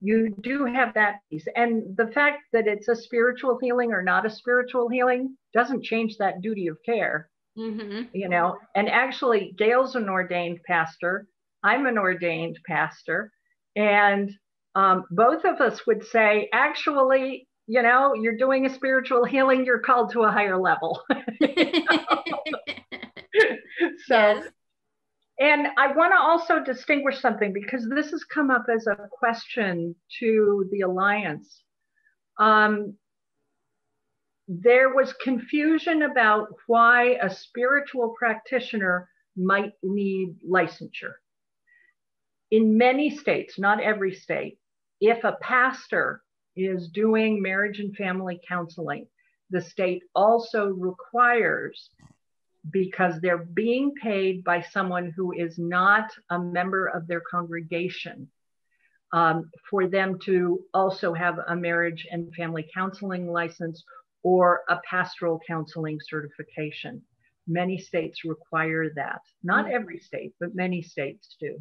you do have that piece. And the fact that it's a spiritual healing or not a spiritual healing doesn't change that duty of care, mm-hmm. you know? And actually Gail's an ordained pastor. I'm an ordained pastor. And both of us would say, actually, you know, you're doing a spiritual healing. You're called to a higher level. So. Yes. And I want to also distinguish something because this has come up as a question to the Alliance. There was confusion about why a spiritual practitioner might need licensure. In many states, not every state, if a pastor is doing marriage and family counseling, the state also requires, because they're being paid by someone who is not a member of their congregation, for them to also have a marriage and family counseling license or a pastoral counseling certification. Many states require that. Not every state, but many states do.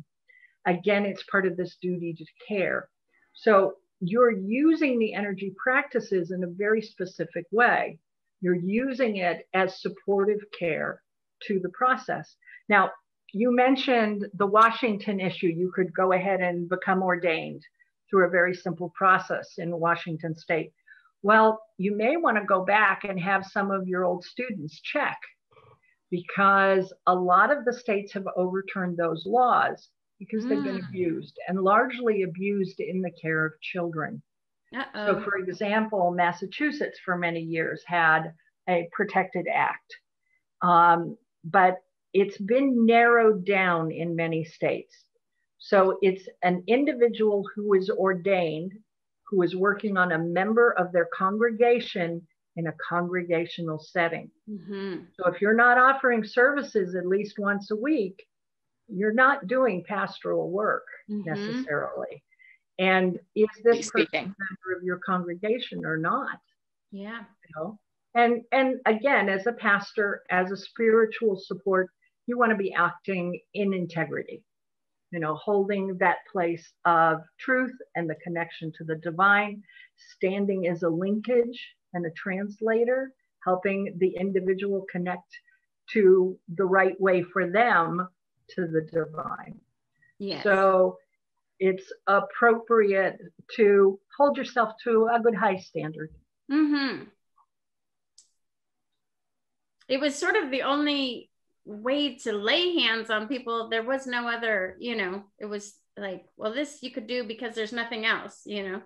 Again, it's part of this duty to care. So you're using the energy practices in a very specific way. You're using it as supportive care to the process. Now, you mentioned the Washington issue. You could go ahead and become ordained through a very simple process in Washington state. Well, you may want to go back and have some of your old students check, because a lot of the states have overturned those laws because they've been abused, and largely abused in the care of children. Uh-oh. So for example, Massachusetts for many years had a protected act, but it's been narrowed down in many states. So it's an individual who is ordained, who is working on a member of their congregation in a congregational setting. Mm-hmm. So if you're not offering services at least once a week, you're not doing pastoral work mm-hmm. necessarily. And is this person a member of your congregation or not? Yeah. You know? And again, as a pastor, as a spiritual support, you want to be acting in integrity, you know, holding that place of truth and the connection to the divine, standing as a linkage and a translator, helping the individual connect to the right way for them to the divine. Yes. So it's appropriate to hold yourself to a good high standard. Mm-hmm. It was sort of the only way to lay hands on people. There was no other, you know, it was like, well, this you could do because there's nothing else, you know.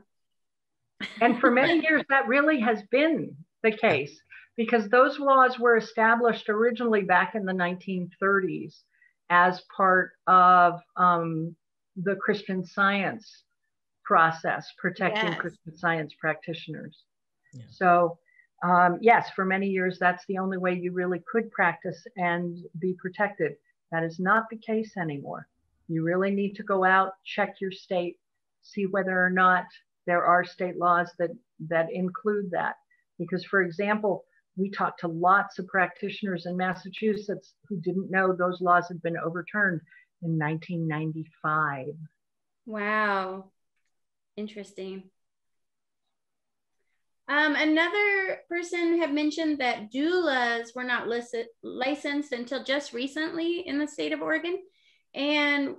And for many years, that really has been the case, because those laws were established originally back in the 1930s as part of the Christian Science process, protecting yes. Christian Science practitioners. Yeah. So yes, for many years, that's the only way you really could practice and be protected. That is not the case anymore. You really need to go out, check your state, see whether or not there are state laws that include that. Because, for example, we talked to lots of practitioners in Massachusetts who didn't know those laws had been overturned in 1995. Wow. Interesting. Another person had mentioned that doulas were not licensed until just recently in the state of Oregon. And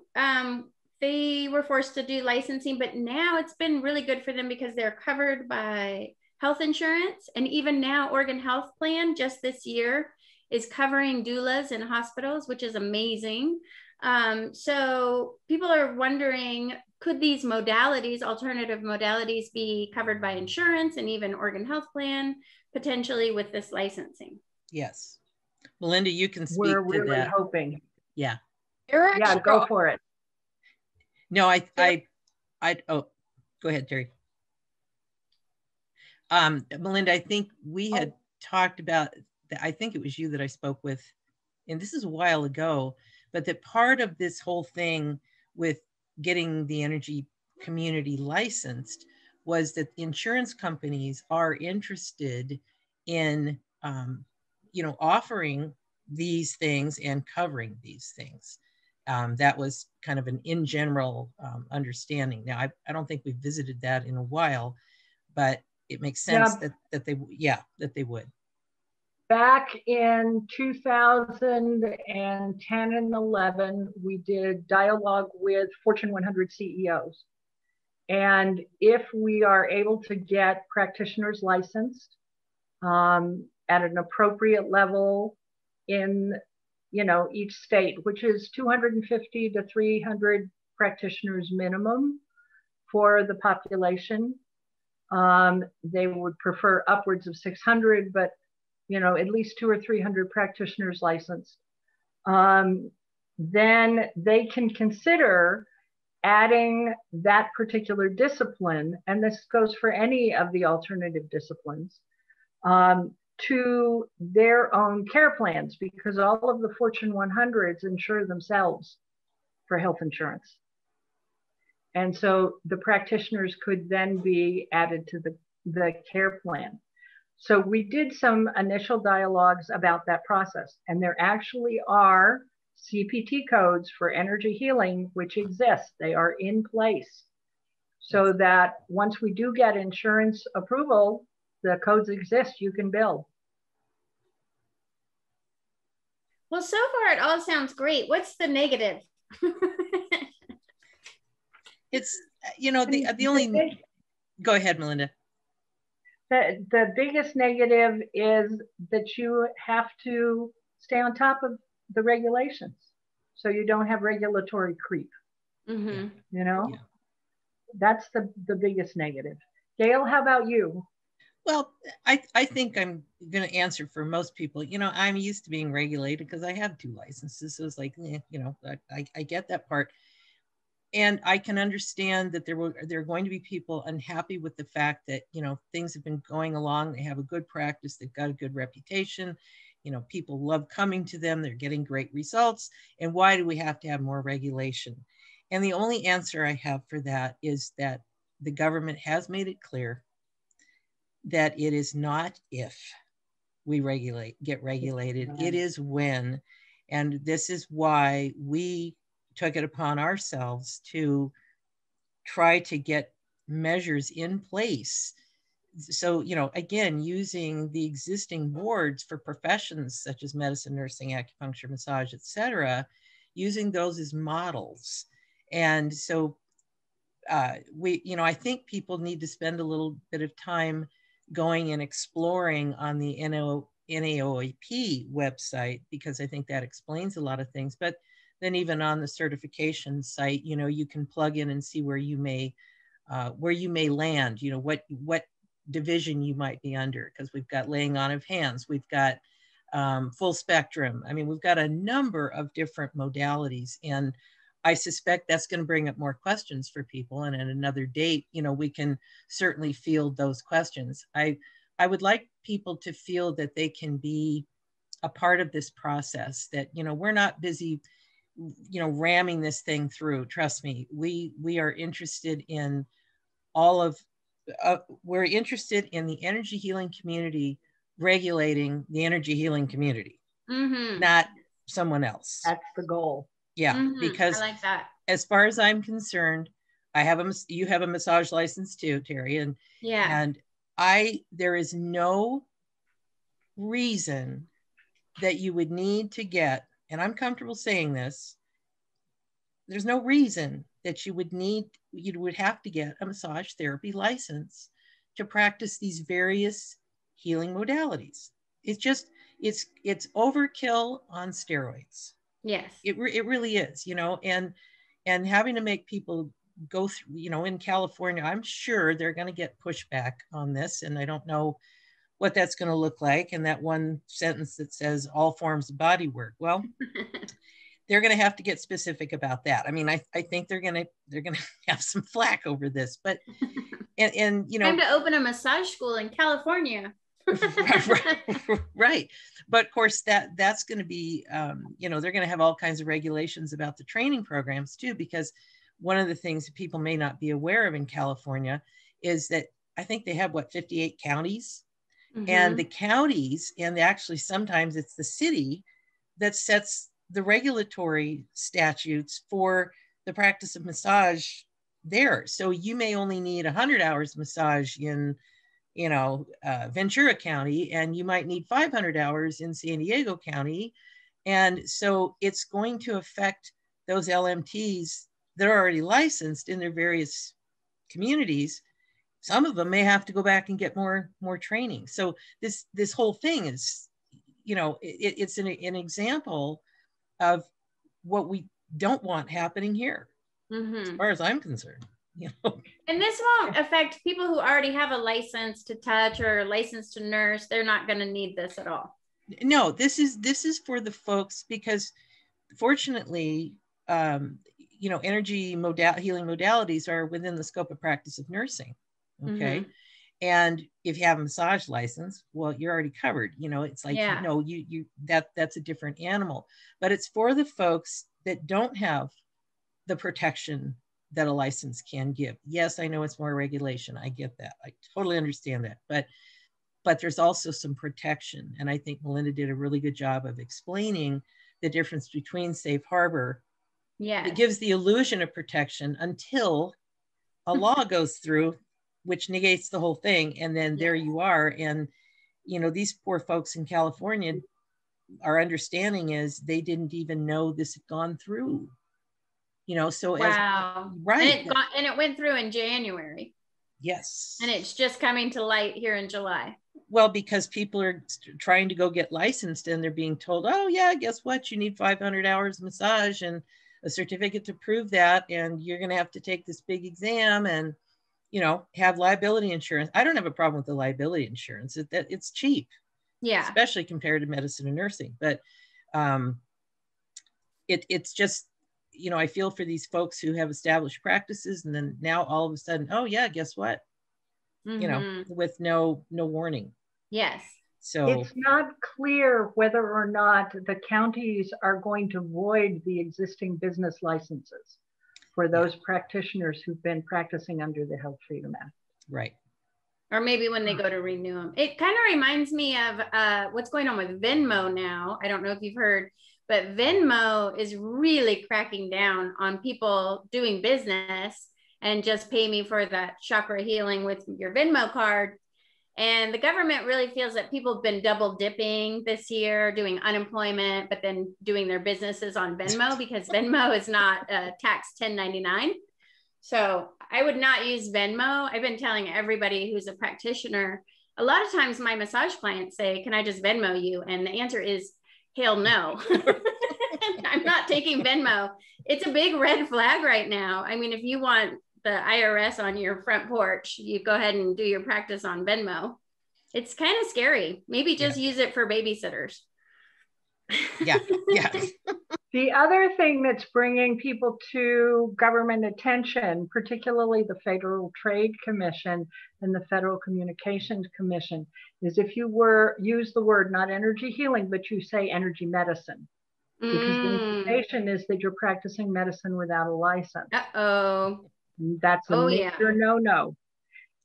they were forced to do licensing, but now it's been really good for them because they're covered by health insurance. And even now, Oregon Health Plan just this year is covering doulas in hospitals, which is amazing. So people are wondering, could these modalities, alternative modalities, be covered by insurance and even Oregon Health Plan, potentially with this licensing? Yes. Melinda, you can speak to that. We're really hoping. Yeah. Yeah, go for it. No, oh, go ahead, Terry. Melinda, I think we had talked about, I think it was you that I spoke with, and this is a while ago, but that part of this whole thing with getting the energy community licensed was that the insurance companies are interested in, you know, offering these things and covering these things. That was kind of an in general understanding. Now, I don't think we've visited that in a while, but it makes sense that they would. Back in 2010 and 11, we did dialogue with Fortune 100 CEOs. And if we are able to get practitioners licensed at an appropriate level in, you know, each state, which is 250 to 300 practitioners minimum for the population. They would prefer upwards of 600, but, you know, at least 200 or 300 practitioners licensed. Then they can consider adding that particular discipline, and this goes for any of the alternative disciplines, to their own care plans, because all of the Fortune 100s insure themselves for health insurance. And so the practitioners could then be added to the care plan. So we did some initial dialogues about that process. And there actually are CPT codes for energy healing, which exist. They are in place. So that once we do get insurance approval, the codes exist, you can bill. Well, so far it all sounds great. What's the negative? It's, you know, the only, go ahead, Melinda. The biggest negative is that you have to stay on top of the regulations, so you don't have regulatory creep, mm-hmm. you know? Yeah. That's the biggest negative. Gail, how about you? Well, I think I'm going to answer for most people. You know, I'm used to being regulated because I have two licenses. So it's like, you know, I get that part. And I can understand that there are going to be people unhappy with the fact that, you know, things have been going along. They have a good practice. They've got a good reputation. You know, people love coming to them. They're getting great results. And why do we have to have more regulation? And the only answer I have for that is that the government has made it clear that it is not if we get regulated. It is when. And this is why we took it upon ourselves to try to get measures in place. So, you know, again, using the existing boards for professions such as medicine, nursing, acupuncture, massage, et cetera, using those as models. And so we, you know, I think people need to spend a little bit of time going and exploring on the NAOEP website, because I think that explains a lot of things. But then even on the certification site, you know, you can plug in and see where you may land, you know, what division you might be under, because we've got laying on of hands, we've got full spectrum. I mean, we've got a number of different modalities, and I suspect that's going to bring up more questions for people. And at another date, you know, we can certainly field those questions. I would like people to feel that they can be a part of this process, that, you know, we're not busy, you know, ramming this thing through. Trust me, we are interested in all of, we're interested in the energy healing community regulating the energy healing community, not someone else. That's the goal. Yeah, because I like that. As far as I'm concerned, I have a, you have a massage license too, Terry, and yeah, and I, there is no reason that you would need to get, and I'm comfortable saying this, there's no reason that you would need, you would have to get a massage therapy license to practice these various healing modalities. It's just, it's overkill on steroids. Yes, it really is, you know, and having to make people go through, you know, in California, I'm sure they're going to get pushback on this, and I don't know what that's going to look like. And that one sentence that says all forms of body work, well, they're going to have to get specific about that. I mean, I think they're going to have some flack over this, but and you know, time to open a massage school in California. Right. But of course that's going to be, you know, they're going to have all kinds of regulations about the training programs too, because one of the things that people may not be aware of in California is that I think they have what, 58 counties, and the counties, and actually sometimes it's the city that sets the regulatory statutes for the practice of massage there. So you may only need 100 hours massage in, you know, Ventura County, and you might need 500 hours in San Diego County. And so it's going to affect those LMTs that are already licensed in their various communities. Some of them may have to go back and get more training. So this whole thing is, you know, it's an example of what we don't want happening here, as far as I'm concerned. You know. And this won't affect people who already have a license to touch or a license to nurse. They're not going to need this at all. No, this is for the folks, because fortunately, you know, energy healing modalities are within the scope of practice of nursing. Okay. And if you have a massage license, well, you're already covered, you know, it's like, yeah, no, you, that's a different animal, but it's for the folks that don't have the protection that a license can give. Yes, I know it's more regulation. I get that. I totally understand that. But there's also some protection. And I think Melinda did a really good job of explaining the difference between safe harbor. Yeah. It gives the illusion of protection until a law goes through, which negates the whole thing. And then there you are. And, you know, these poor folks in California, our understanding is they didn't even know this had gone through. You know, so wow, as, right, and it went through in January. Yes, and it's just coming to light here in July. Well, because people are trying to go get licensed, and they're being told, "Oh, yeah, guess what? You need 500 hours massage and a certificate to prove that, and you're going to have to take this big exam, and you know, have liability insurance." I don't have a problem with the liability insurance; it's cheap, yeah, especially compared to medicine and nursing. But it's just, you know, I feel for these folks who have established practices, and then now all of a sudden, oh yeah, guess what? You know, with no warning. Yes. So it's not clear whether or not the counties are going to void the existing business licenses for those practitioners who've been practicing under the Health Freedom Act. Right. Or maybe when they go to renew them. It kind of reminds me of what's going on with Venmo now. I don't know if you've heard, but Venmo is really cracking down on people doing business and just pay me for that chakra healing with your Venmo card. And the government really feels that people have been double dipping this year, doing unemployment, but then doing their businesses on Venmo, because Venmo is not taxed 1099. So I would not use Venmo. I've been telling everybody who's a practitioner, a lot of times my massage clients say, can I just Venmo you? And the answer is, hell no. I'm not taking Venmo. It's a big red flag right now. I mean, if you want the IRS on your front porch, you go ahead and do your practice on Venmo. It's kind of scary. Maybe just use it for babysitters. Yeah, yeah. The other thing that's bringing people to government attention, particularly the Federal Trade Commission and the Federal Communications Commission, is if you use the word not energy healing, but you say energy medicine. Because the implication is that you're practicing medicine without a license. Uh-oh. That's a major no-no.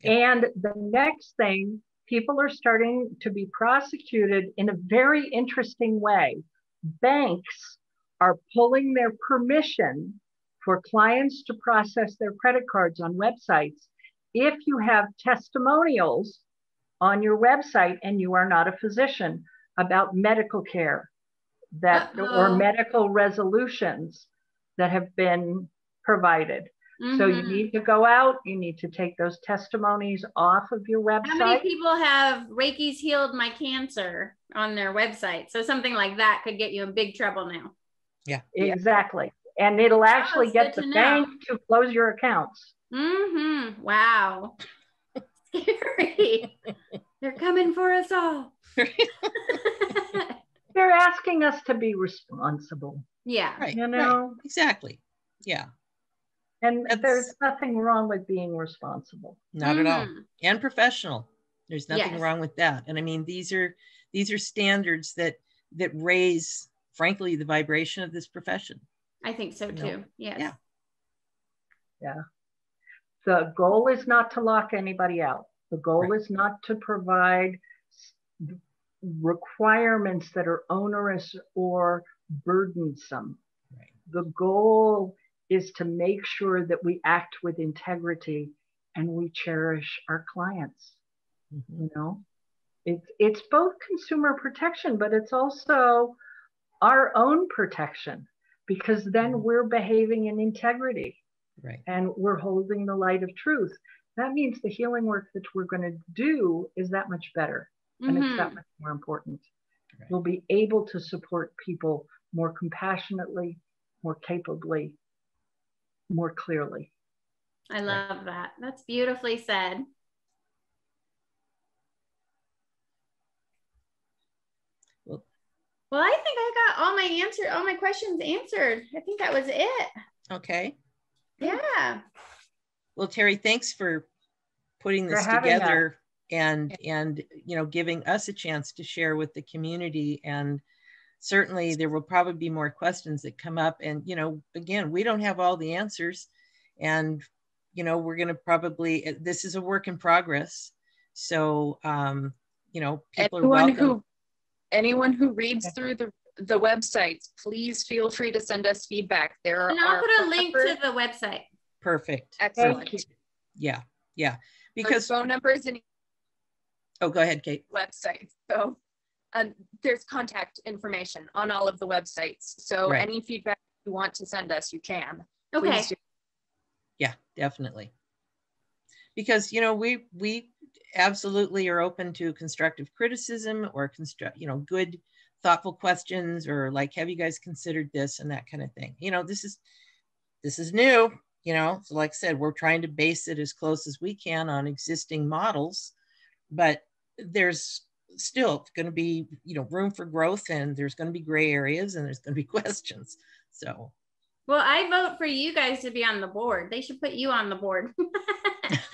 Yeah. And the next thing, people are starting to be prosecuted in a very interesting way. Banks are pulling their permission for clients to process their credit cards on websites if you have testimonials on your website and you are not a physician about medical care that or medical resolutions that have been provided. So you need to go out, you need to take those testimonies off of your website. How many people have Reiki's healed my cancer on their website? So something like that could get you in big trouble now. Yeah, exactly. And it'll actually get the bank to close your accounts. Mm-hmm. Wow. Scary. They're coming for us all. They're asking us to be responsible. Yeah. Right, you know? Right. Exactly. Yeah. And there's nothing wrong with being responsible. Not at all. And professional. There's nothing wrong with that. And I mean, these are standards that raise, frankly, the vibration of this profession. I think so too. Yes. Yeah. Yeah. The goal is not to lock anybody out. The goal is not to provide requirements that are onerous or burdensome. Right. The goal is to make sure that we act with integrity and we cherish our clients. You know, it's both consumer protection, but it's also our own protection, because then we're behaving in integrity, right? And we're holding the light of truth. That means the healing work that we're going to do is that much better and it's that much more important. Right. We'll be able to support people more compassionately, more capably, more clearly. I love that. That's beautifully said. Well, I think I got all my questions answered. I think that was it. Okay. Yeah. Well, Terry, thanks for putting this together and you know, giving us a chance to share with the community. And certainly there will probably be more questions that come up, and you know, again, we don't have all the answers, and you know, we're going to probably, this is a work in progress, so you know, people are welcome. Anyone who reads through the websites, please feel free to send us feedback. There are, and I'll put a link to the website. Perfect. Excellent. Yeah, yeah, because phone numbers and go ahead, Kate. Websites. So there's contact information on all of the websites. So any feedback you want to send us, you can. Okay. Yeah, definitely. Because, you know, we absolutely are open to constructive criticism or you know, good, thoughtful questions, or like, have you guys considered this, and that kind of thing. You know, this is new, you know, so like I said, we're trying to base it as close as we can on existing models, but there's still going to be, you know, room for growth, and there's going to be gray areas, and there's going to be questions. So, well, I vote for you guys to be on the board. They should put you on the board.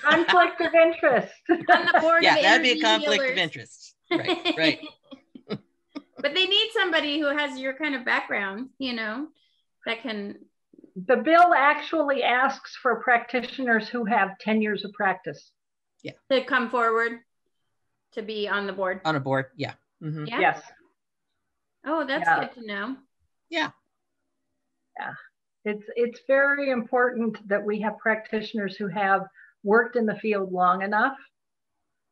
Conflict of interest. On the board. Yeah, that'd be a conflict of interest. Right, right. But they need somebody who has your kind of background, you know, that can. The bill actually asks for practitioners who have 10 years of practice. Yeah. To come forward. To be on the board. On a board, yeah. Mm-hmm. Yeah. Yes. Oh, that's good to know. Yeah. Yeah. It's very important that we have practitioners who have worked in the field long enough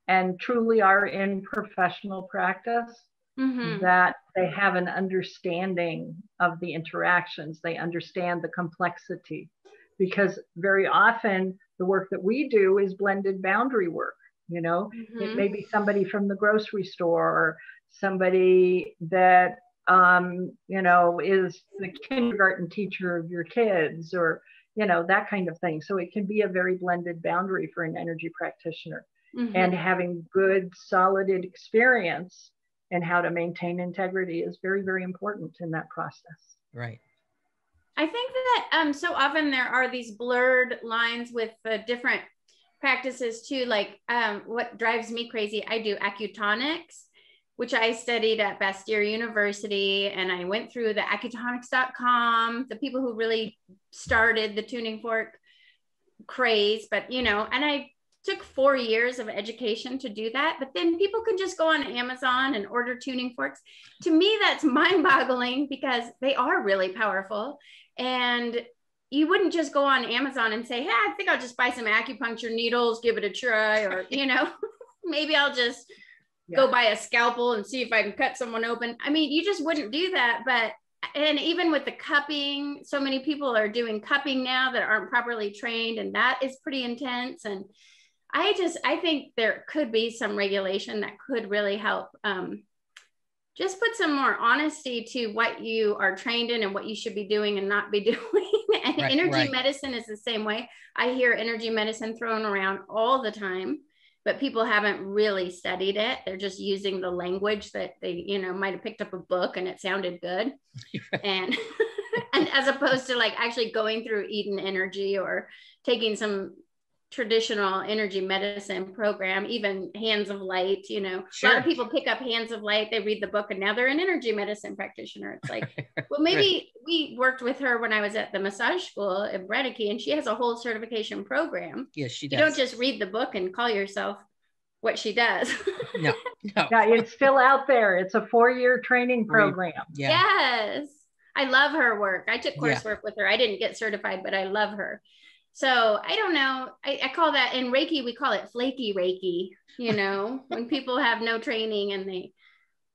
and truly are in professional practice, mm-hmm. that they have an understanding of the interactions. They understand the complexity, because very often the work that we do is blended boundary work. You know, mm-hmm. it may be somebody from the grocery store, or somebody that, you know, is the kindergarten teacher of your kids, or, you know, that kind of thing. So it can be a very blended boundary for an energy practitioner. Mm-hmm. And having good, solid experience in how to maintain integrity is very, very important in that process. Right. I think that so often there are these blurred lines with different practices too. Like what drives me crazy, I do acutonics, which I studied at Bastyr University, and I went through the acutonics.com, the people who really started the tuning fork craze, but you know, and I took 4 years of education to do that, but then people can just go on Amazon and order tuning forks. To me, that's mind-boggling, because they are really powerful. And you wouldn't just go on Amazon and say, hey, I think I'll just buy some acupuncture needles, give it a try, or, you know, maybe I'll just go buy a scalpel and see if I can cut someone open. I mean, you just wouldn't do that. But, and even with the cupping, so many people are doing cupping now that aren't properly trained, and that is pretty intense. And I think there could be some regulation that could really help just put some more honesty to what you are trained in and what you should be doing and not be doing. And right, energy medicine is the same way. I hear energy medicine thrown around all the time, but people haven't really studied it. They're just using the language that they, you know, might've picked up a book and it sounded good. and as opposed to like actually going through Eden Energy or taking some traditional energy medicine program, even Hands of Light, you know, sure. A lot of people pick up Hands of Light, they read the book, and now they're an energy medicine practitioner. It's like, well, maybe we worked with her when I was at the massage school at Reiki, and she has a whole certification program. Yes, she does. You don't just read the book and call yourself what she does. No. Yeah, it's still out there. It's a 4-year training program. Yeah. Yes. I love her work. I took coursework with her. I didn't get certified, but I love her. So I don't know, I call that, in Reiki, we call it flaky Reiki, you know, when people have no training and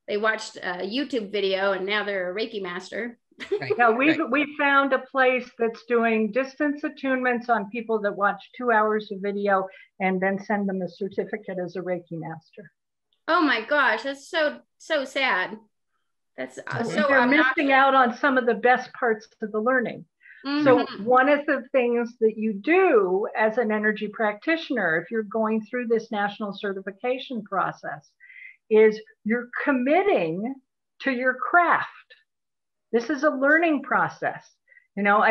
they watched a YouTube video and now they're a Reiki master. Right. Yeah, we found a place that's doing distance attunements on people that watch 2 hours of video and then send them a certificate as a Reiki master. Oh my gosh, that's so sad. That's so they're missing out on some of the best parts of the learning. Mm-hmm. So one of the things that you do as an energy practitioner, if you're going through this national certification process, is you're committing to your craft. This is a learning process, you know,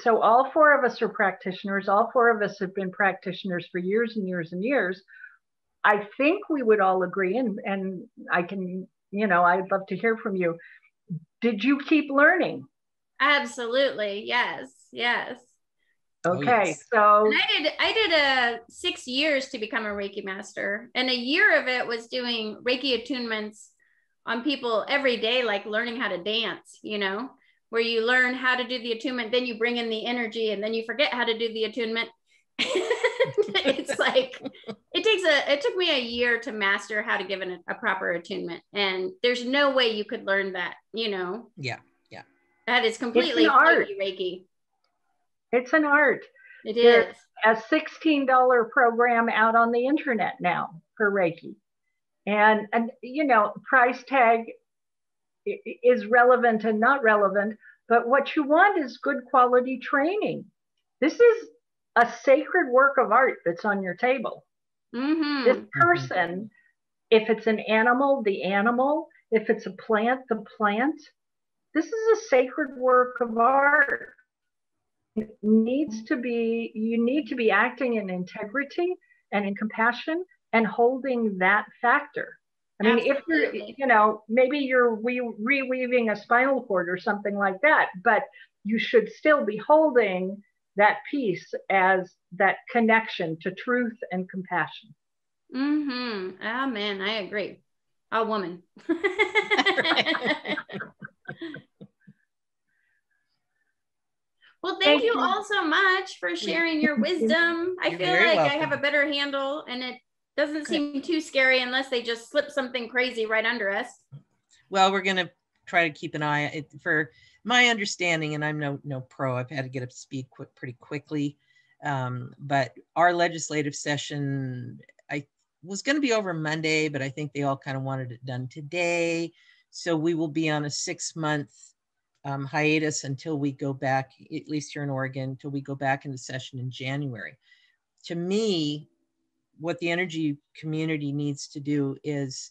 so all four of us are practitioners. All four of us have been practitioners for years and years and years. I think we would all agree, and I can, you know, I'd love to hear from you. Did you keep learning? Absolutely. Yes. Okay. So and I did a 6 years to become a Reiki master, and a year of it was doing Reiki attunements on people every day, like learning how to dance, you know, where you learn how to do the attunement, then you bring in the energy, and then you forget how to do the attunement. It's like, it took me a year to master how to give a proper attunement. And there's no way you could learn that, you know? Yeah. That is completely Reiki. It's an art. It is. There's a $16 program out on the internet now for Reiki. And you know, price tag is relevant and not relevant, but what you want is good quality training. This is a sacred work of art that's on your table. Mm-hmm. This person, if it's an animal, the animal, if it's a plant, the plant. This is a sacred work of art. It needs to be, you need to be acting in integrity and in compassion and holding that factor. I mean, if you're, you know, maybe you're reweaving a spinal cord or something like that, but you should still be holding that piece as that connection to truth and compassion. Mm-hmm. Oh man, I agree. A woman. Well, thank you all so much for sharing your wisdom. I feel like I have a better handle, and it Doesn't seem too scary unless they just slip something crazy right under us. Well, we're going to try to keep an eye it for my understanding, and I'm no pro. I've had to get up to speed pretty quickly. But our legislative session, I was going to be over Monday, but I think they all kind of wanted it done today. So we will be on a 6-month hiatus until we go back, at least here in Oregon, until we go back into session in January. To me, what the energy community needs to do is,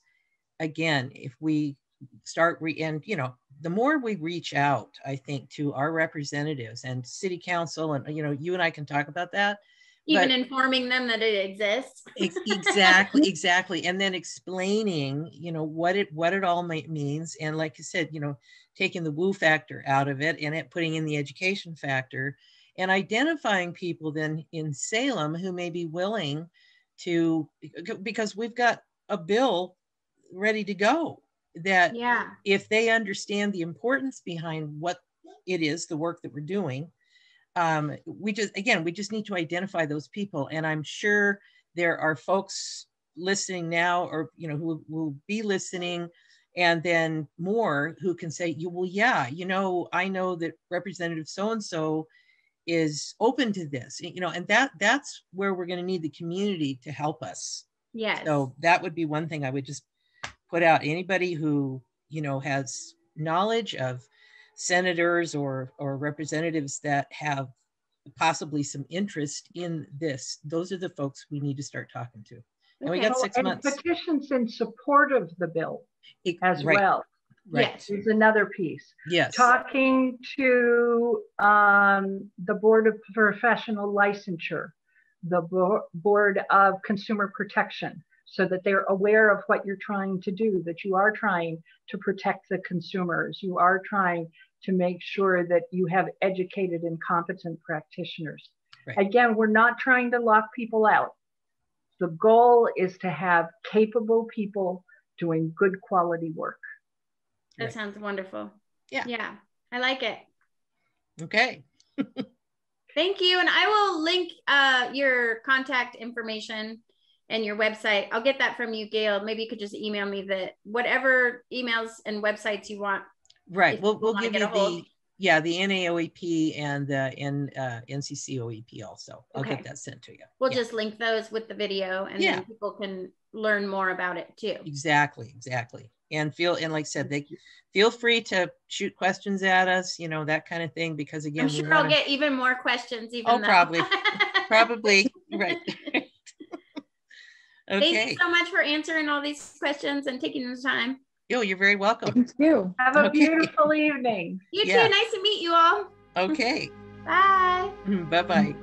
again, if we start, the more we reach out, I think, to our representatives and city council, and, you and I can talk about that. Even informing them that it exists. Exactly. And then explaining, what it all means. And like I said, taking the woo factor out of it and putting in the education factor and identifying people then in Salem who may be willing to, because we've got a bill ready to go that if they understand the importance behind what it is, the work that we're doing, we just need to identify those people. And I'm sure there are folks listening now or, who will be listening and then more who can say, I know that Representative so-and-so is open to this, and that's where we're going to need the community to help us. Yes. So that would be one thing I would just put out. Anybody who, has knowledge of senators or representatives that have possibly some interest in this, those are the folks we need to start talking to. And we got 6 months. And petitions in support of the bill as well. Right. Yes, is another piece. Yes. Talking to the Board of Professional Licensure, the Board of Consumer Protection, so that they're aware of what you're trying to do, that you are trying to protect the consumers. You are trying to make sure that you have educated and competent practitioners. Right. Again, we're not trying to lock people out. The goal is to have capable people doing good quality work. That sounds wonderful. Yeah. I like it. Okay. Thank you. And I will link your contact information and your website. I'll get that from you, Gail. Maybe you could just email me whatever emails and websites you want. Right. We'll give you the NAOEP and the NCCOEP also. I'll get that sent to you. We'll just link those with the video and then people can learn more about it too. Exactly. And like I said, they feel free to shoot questions at us, that kind of thing. Because again, I'm sure I'll get even more questions. Probably. Right. Okay. Thanks so much for answering all these questions and taking the time. You're very welcome. Thank you. Have a beautiful evening. You too. Nice to meet you all. Okay. Bye. Bye-bye.